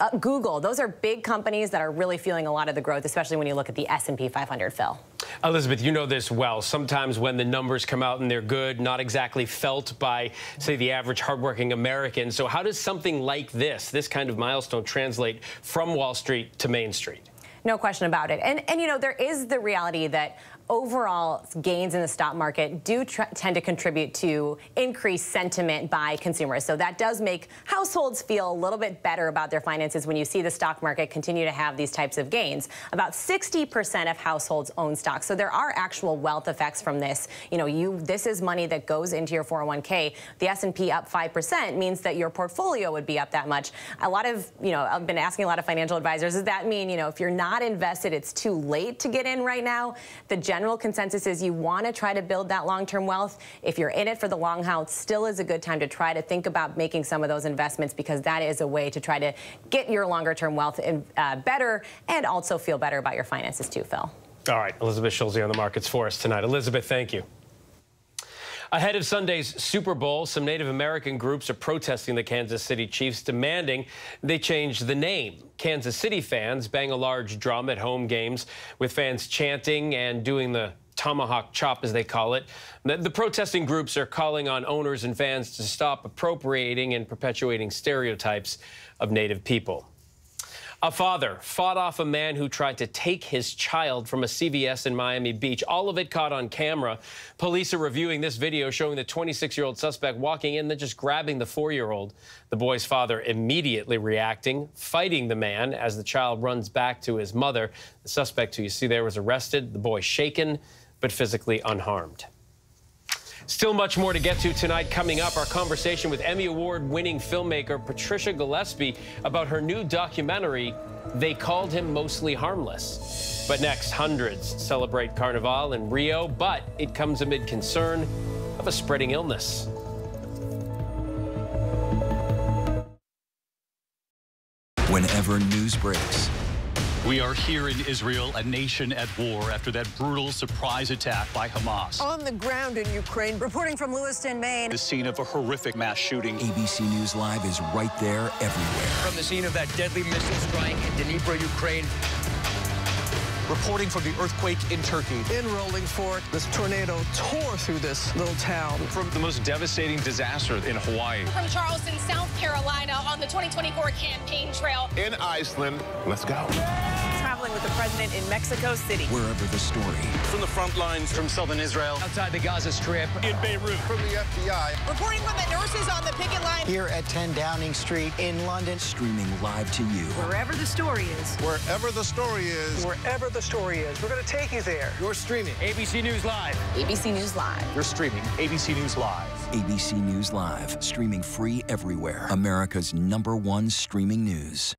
uh, Google. Those are big companies that are really feeling a lot of the growth, especially when you look at the S and P five hundred, Phil. Elizabeth, you know this well. Sometimes when the numbers come out and they're good, not exactly felt by, say, the average hardworking American. So how does something like this, this kind of milestone, translate from Wall Street to Main Street? No question about it. And, and you know, there is the reality that overall gains in the stock market do tend to contribute to increased sentiment by consumers. So that does make households feel a little bit better about their finances when you see the stock market continue to have these types of gains. About sixty percent of households own stocks. So there are actual wealth effects from this. You know, you this is money that goes into your four oh one K. The S and P up five percent means that your portfolio would be up that much. A lot of, you know, I've been asking a lot of financial advisors, does that mean, you know, if you're not invested, it's too late to get in right now? The general consensus is you want to try to build that long-term wealth. If you're in it for the long haul, it still is a good time to try to think about making some of those investments, because that is a way to try to get your longer-term wealth in, uh, better, and also feel better about your finances too, Phil. All right, Elizabeth Schulze on the markets for us tonight. Elizabeth, thank you. Ahead of Sunday's Super Bowl, some Native American groups are protesting the Kansas City Chiefs, demanding they change the name. Kansas City fans bang a large drum at home games, with fans chanting and doing the tomahawk chop, as they call it. The, the protesting groups are calling on owners and fans to stop appropriating and perpetuating stereotypes of Native people. A father fought off a man who tried to take his child from a C V S in Miami Beach. All of it caught on camera. Police are reviewing this video showing the twenty-six-year-old suspect walking in, then just grabbing the four-year-old. The boy's father immediately reacting, fighting the man as the child runs back to his mother. The suspect, who you see there, was arrested. The boy shaken, but physically unharmed. Still much more to get to tonight. Coming up, our conversation with Emmy Award-winning filmmaker Patricia Gillespie about her new documentary, They Called Him Mostly Harmless. But next, hundreds celebrate Carnival in Rio, but it comes amid concern of a spreading illness. Whenever news breaks. We are here in Israel, a nation at war after that brutal surprise attack by Hamas. On the ground in Ukraine, reporting from Lewiston, Maine. The scene of a horrific mass shooting. A B C News Live is right there everywhere. From the scene of that deadly missile strike in Dnipro, Ukraine. Reporting from the earthquake in Turkey. In Rolling Fork, this tornado tore through this little town. From the most devastating disaster in Hawaii. From Charleston, South Carolina, on the twenty twenty-four campaign trail. In Iceland, let's go. Traveling with the president in Mexico City. Wherever the story. From the front lines. From southern Israel. Outside the Gaza Strip. In Beirut. From the F B I. Reporting from the nurses on the picket line. Here at ten Downing Street in London. Streaming live to you. Wherever the story is. Wherever the story is. Wherever the story is. We're going to take you there. You're streaming A B C News Live. A B C News Live. You're streaming A B C News Live. A B C News Live. Streaming free everywhere. America's number one streaming news.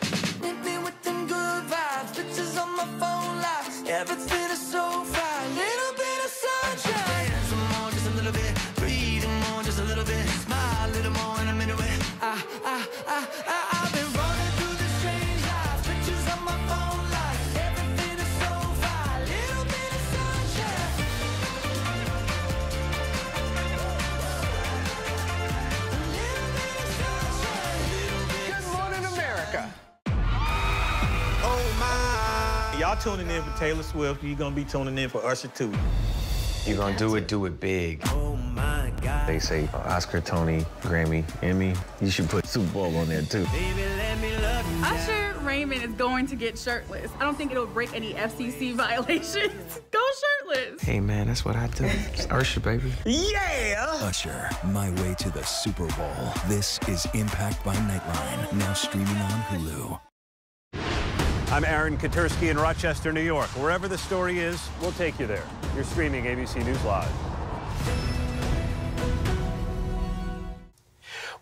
Y'all tuning in for Taylor Swift, you're going to be tuning in for Usher too. You're going to do it, do it big. Oh my God. They say Oscar, Tony, Grammy, Emmy. You should put Super Bowl on there too. Baby, let me love you. Usher Raymond is going to get shirtless. I don't think it'll break any F C C violations. Go shirtless. Hey man, that's what I do. It's Usher, baby. Yeah! Usher, My Way to the Super Bowl. This is Impact by Nightline, now streaming on Hulu. I'm Aaron Katersky in Rochester, New York. Wherever the story is, we'll take you there. You're streaming A B C News Live.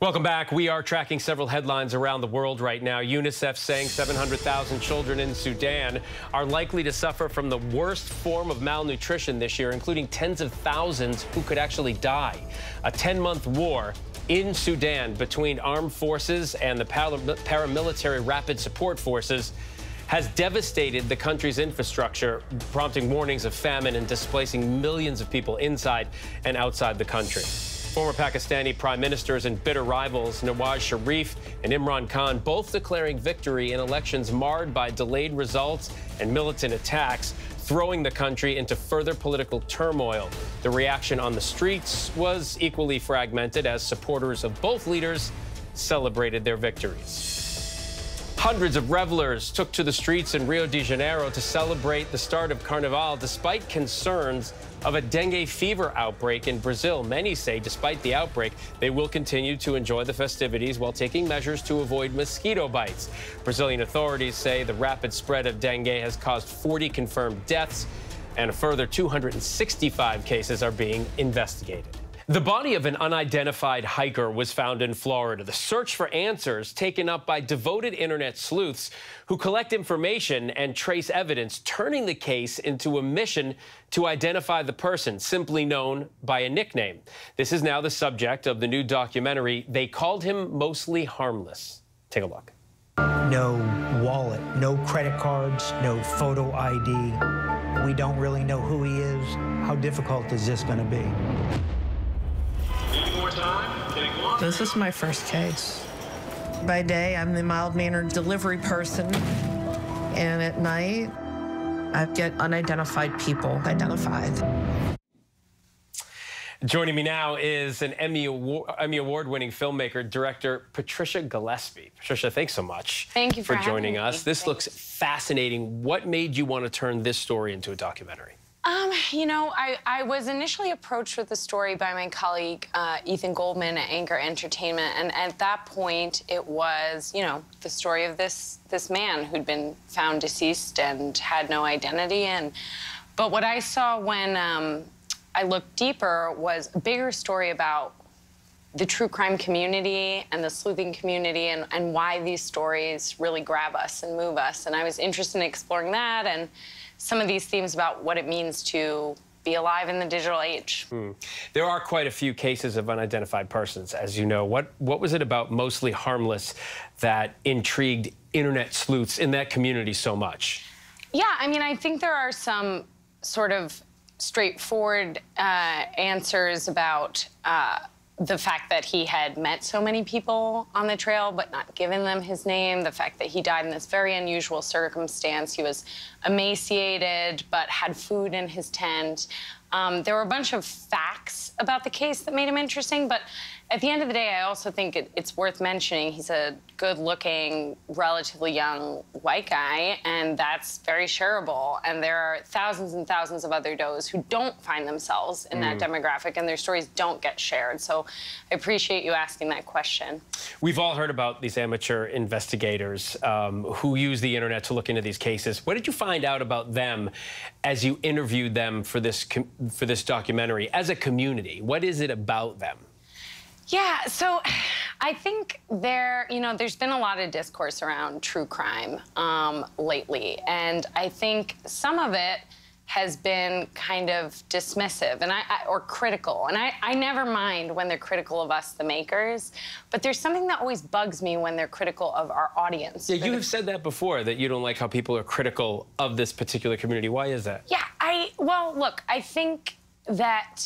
Welcome back. We are tracking several headlines around the world right now. UNICEF saying seven hundred thousand children in Sudan are likely to suffer from the worst form of malnutrition this year, including tens of thousands who could actually die. A ten-month war in Sudan between armed forces and the paramilitary rapid support forces has devastated the country's infrastructure, prompting warnings of famine and displacing millions of people inside and outside the country. Former Pakistani prime ministers and bitter rivals Nawaz Sharif and Imran Khan both declaring victory in elections marred by delayed results and militant attacks, throwing the country into further political turmoil. The reaction on the streets was equally fragmented as supporters of both leaders celebrated their victories. Hundreds of revelers took to the streets in Rio de Janeiro to celebrate the start of Carnival, despite concerns of a dengue fever outbreak in Brazil. Many say, despite the outbreak, they will continue to enjoy the festivities while taking measures to avoid mosquito bites. Brazilian authorities say the rapid spread of dengue has caused forty confirmed deaths, and a further two hundred sixty-five cases are being investigated. The body of an unidentified hiker was found in Florida. The search for answers taken up by devoted internet sleuths who collect information and trace evidence, turning the case into a mission to identify the person, simply known by a nickname. This is now the subject of the new documentary, They Called Him Mostly Harmless. Take a look. No wallet, no credit cards, no photo I D. We don't really know who he is. How difficult is this going to be? This is my first case. By day, I'm the mild-mannered delivery person, and at night, I get unidentified people identified. Joining me now is an Emmy Award, Emmy Award-winning filmmaker, director Patricia Gillespie. Patricia, thanks so much. Thank you for, for joining us. Me. This Thanks. Looks fascinating. What made you want to turn this story into a documentary? Um, you know, I, I was initially approached with the story by my colleague, uh, Ethan Goldman at Anchor Entertainment, and at that point, it was, you know, the story of this, this man who'd been found deceased and had no identity, and, but what I saw when um, I looked deeper was a bigger story about the true crime community and the sleuthing community and, and why these stories really grab us and move us, and I was interested in exploring that and some of these themes about what it means to be alive in the digital age. Hmm. There are quite a few cases of unidentified persons, as you know. What, what was it about Mostly Harmless that intrigued internet sleuths in that community so much? Yeah, I mean, I think there are some sort of straightforward uh, answers about uh, the fact that he had met so many people on the trail but not given them his name, the fact that he died in this very unusual circumstance. He was emaciated but had food in his tent. Um, there were a bunch of facts about the case that made him interesting, but at the end of the day, I also think it, it's worth mentioning he's a good-looking, relatively young white guy, and that's very shareable. And there are thousands and thousands of other does who don't find themselves in mm. that demographic, and their stories don't get shared. So I appreciate you asking that question. We've all heard about these amateur investigators um, who use the internet to look into these cases. What did you find out about them as you interviewed them for this com for this documentary? As a community, what is it about them? Yeah, so I think there, you know, there's been a lot of discourse around true crime um, lately, and I think some of it has been kind of dismissive and I, I or critical, and I, I never mind when they're critical of us, the makers, but there's something that always bugs me when they're critical of our audience. Yeah, you have said that before, that you don't like how people are critical of this particular community. Why is that? Yeah, I, well, look, I think that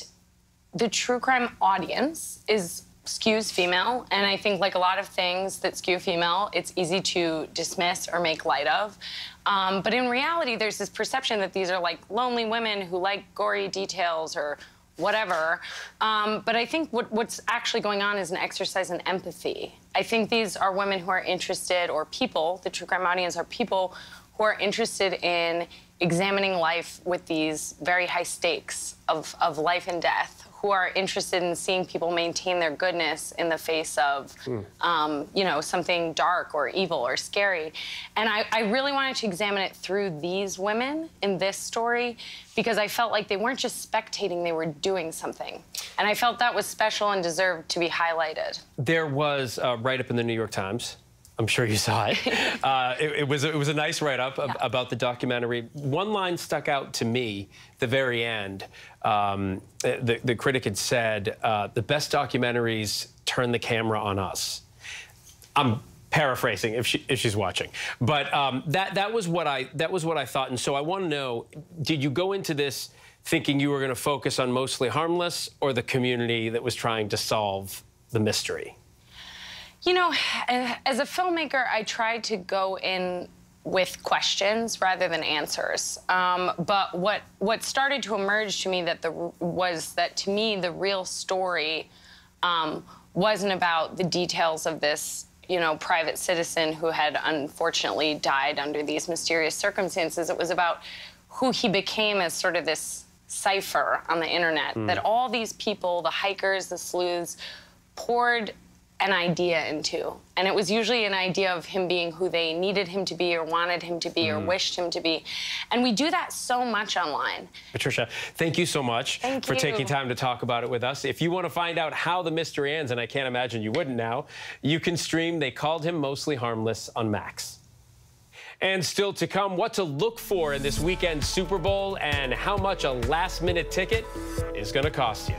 the true crime audience is skews female, and I think, like a lot of things that skew female, it's easy to dismiss or make light of. Um, but in reality, there's this perception that these are like lonely women who like gory details or whatever. Um, but I think what, what's actually going on is an exercise in empathy. I think these are women who are interested, or people, the true crime audience are people who are interested in examining life with these very high stakes of, of life and death, who are interested in seeing people maintain their goodness in the face of, mm. um, you know, something dark or evil or scary. And I, I really wanted to examine it through these women in this story, because I felt like they weren't just spectating, they were doing something. And I felt that was special and deserved to be highlighted. There was a write-up in the New York Times I'm sure you saw it. uh, it, it was it was a nice write-up yeah. about the documentary. One line stuck out to me at the very end. Um, the, the critic had said, uh, the best documentaries turn the camera on us. I'm paraphrasing if she if she's watching, but um, that that was what I that was what I thought. And so I want to know: did you go into this thinking you were going to focus on Mostly Harmless or the community that was trying to solve the mystery? You know, as a filmmaker, I try to go in with questions rather than answers. Um, but what what started to emerge to me that the was that to me the real story um, wasn't about the details of this, you know, private citizen who had unfortunately died under these mysterious circumstances. It was about who he became as sort of this cipher on the internet. Mm. That all these people, the hikers, the sleuths, poured an idea into. And it was usually an idea of him being who they needed him to be or wanted him to be mm. or wished him to be. And we do that so much online. Patricia, thank you so much thank for you. taking time to talk about it with us. If you want to find out how the mystery ends, and I can't imagine you wouldn't now, you can stream They Called Him Mostly Harmless on Max. And still to come, what to look for in this weekend's Super Bowl and how much a last-minute ticket is going to cost you.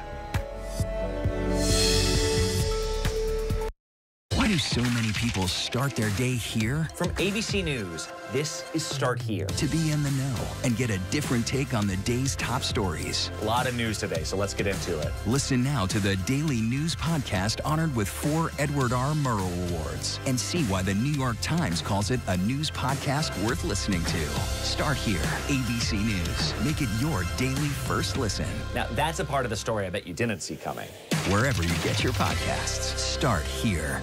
Why do so many people start their day here? From A B C News, this is Start Here. To be in the know and get a different take on the day's top stories. A lot of news today, so let's get into it. Listen now to the Daily News podcast honored with four Edward R. Murrow Awards and see why the New York Times calls it a news podcast worth listening to. Start Here, A B C News. Make it your daily first listen. Now, that's a part of the story I bet you didn't see coming. Wherever you get your podcasts, Start Here.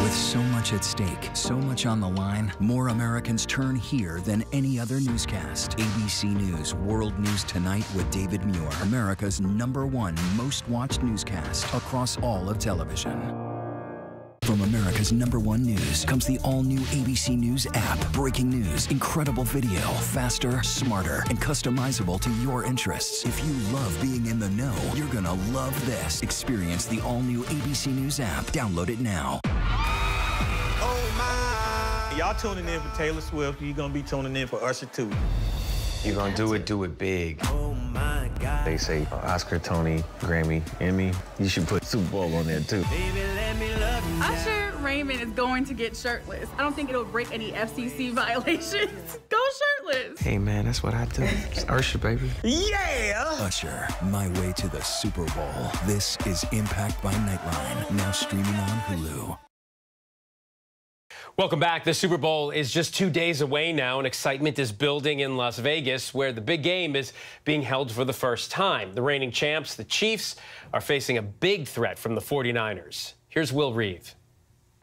With so much at stake, so much on the line, more Americans turn here than any other newscast. A B C News World News Tonight with David Muir, America's number one most watched newscast across all of television. From America's number one news comes the all-new A B C News app. Breaking news, incredible video, faster, smarter, and customizable to your interests. If you love being in the know, you're gonna love this. Experience the all-new A B C News app. Download it now. Y'all tuning in for Taylor Swift, you're gonna be tuning in for Usher too. You're gonna do it, do it big. Oh my God. They say uh, Oscar, Tony, Grammy, Emmy. You should put Super Bowl on there too. Baby, let me love you. Usher Raymond is going to get shirtless. I don't think it'll break any F C C violations. Go shirtless. Hey man, that's what I do. It's Usher, baby. Yeah! Usher, My Way to the Super Bowl. This is Impact by Nightline, now streaming on Hulu. Welcome back. The Super Bowl is just two days away now, and excitement is building in Las Vegas, where the big game is being held for the first time. The reigning champs, the Chiefs, are facing a big threat from the forty-niners. Here's Will Reeve.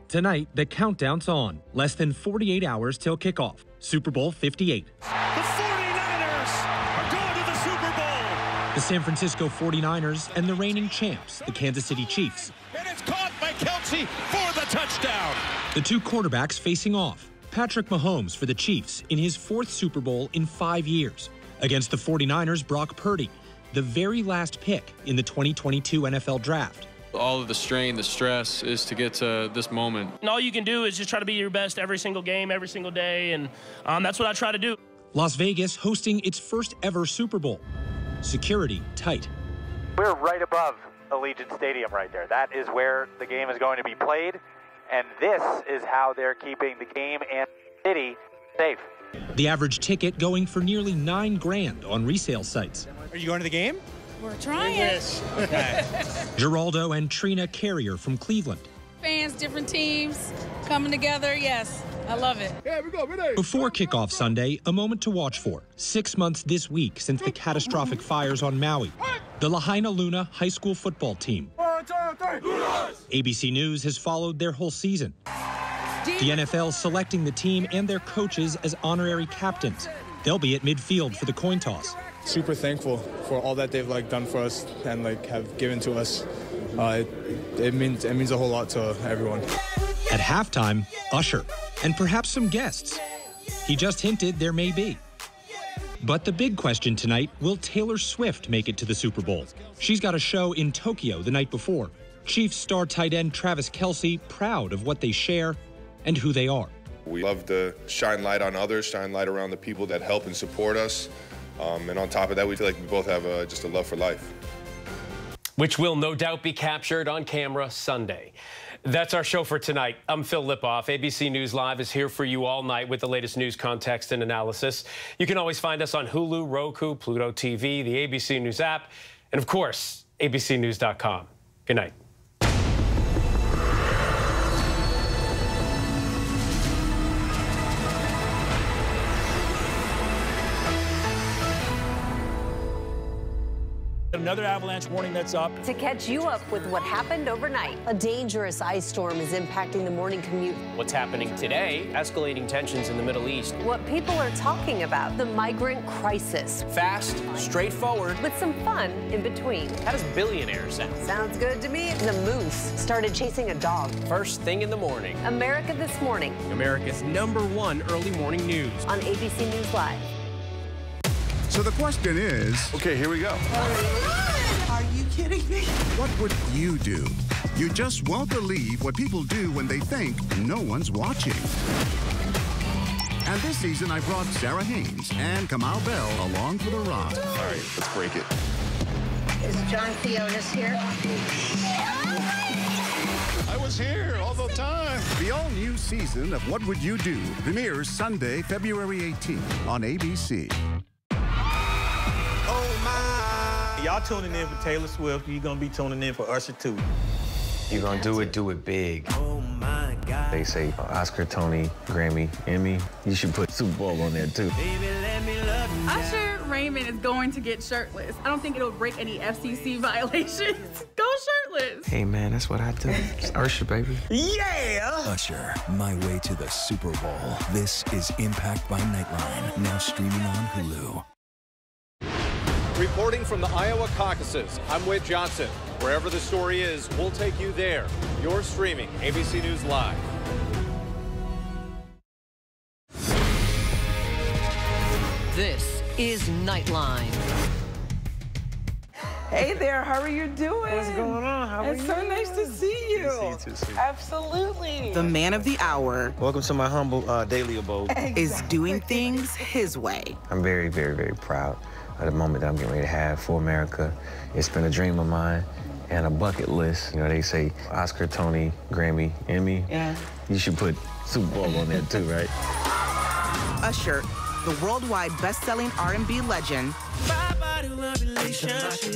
Tonight, the countdown's on. Less than forty-eight hours till kickoff. Super Bowl fifty-eight. The forty-niners are going to the Super Bowl. The San Francisco forty-niners and the reigning champs, the Kansas City Chiefs. And it's caught by Kelsey for the touchdown. The two quarterbacks facing off. Patrick Mahomes for the Chiefs in his fourth Super Bowl in five years. Against the forty-niners, Brock Purdy, the very last pick in the twenty twenty-two N F L Draft. All of the strain, the stress is to get to this moment. And all you can do is just try to be your best every single game, every single day, and um, that's what I try to do. Las Vegas hosting its first ever Super Bowl. Security tight. We're right above Allegiant Stadium right there. That is where the game is going to be played, and this is how they're keeping the game and the city safe. The average ticket going for nearly nine grand on resale sites. Are you going to the game? We're trying. Yes. Okay. Geraldo and Trina Carrier from Cleveland. Fans, different teams coming together. Yes, I love it. Here we go, ready. Before kickoff Sunday, a moment to watch for. Six months this week since the catastrophic fires on Maui. The Lahaina Luna high school football team. One, two, three, A B C News has followed their whole season. The N F L selecting the team and their coaches as honorary captains. They'll be at midfield for the coin toss. Super thankful for all that they've like done for us and like have given to us. Uh, it, it means it means a whole lot to everyone. At halftime, Usher and perhaps some guests. He just hinted there may be. But the big question tonight, will Taylor Swift make it to the Super Bowl? She's got a show in Tokyo the night before. Chiefs star tight end Travis Kelce proud of what they share and who they are. We love to shine light on others, shine light around the people that help and support us. Um, and on top of that, we feel like we both have a, just a love for life. Which will no doubt be captured on camera Sunday. That's our show for tonight. I'm Phil Lipoff. A B C News Live is here for you all night with the latest news, context, and analysis. You can always find us on Hulu, Roku, Pluto T V, the A B C News app, and, of course, A B C news dot com. Good night. Another avalanche warning that's up. To catch you up with what happened overnight. A dangerous ice storm is impacting the morning commute. What's happening today? Escalating tensions in the Middle East. What people are talking about. The migrant crisis. Fast, straightforward. With some fun in between. How does billionaire sound? Sounds good to me. The moose started chasing a dog. First thing in the morning. America This Morning. America's number one early morning news. On A B C News Live. So the question is... Okay, here we go. Are you kidding me? What would you do? You just won't believe what people do when they think no one's watching. And this season, I brought Sarah Haynes and Kamau Bell along for the ride. All right, let's break it. Is John Theotis here? I was here all the time. The all-new season of What Would You Do premieres Sunday, February eighteenth on A B C. Y'all tuning in for Taylor Swift, you're going to be tuning in for Usher, too. You're going to do it, do it big. Oh, my God. They say Oscar, Tony, Grammy, Emmy. You should put Super Bowl on there, too. Baby, let me love you. Usher Raymond is going to get shirtless. I don't think it'll break any F C C violations. Go shirtless. Hey, man, that's what I do. It's Usher, baby. Yeah! Usher, my way to the Super Bowl. This is Impact by Nightline, now streaming on Hulu. Reporting from the Iowa caucuses, I'm Whit Johnson. Wherever the story is, we'll take you there. You're streaming A B C News Live. This is Nightline. Hey there, how are you doing? What's going on? How are it's you? It's so nice to see you. Good to see you too, absolutely. The man of the hour. Welcome to my humble uh, daily abode. Exactly. Is doing things his way. I'm very, very, very proud. At the moment that I'm getting ready to have for America. It's been a dream of mine and a bucket list. You know, they say Oscar, Tony, Grammy, Emmy. Yeah. You should put Super Bowl on there too, right? Usher, the worldwide best-selling R and B legend. Bye-bye to my relationship.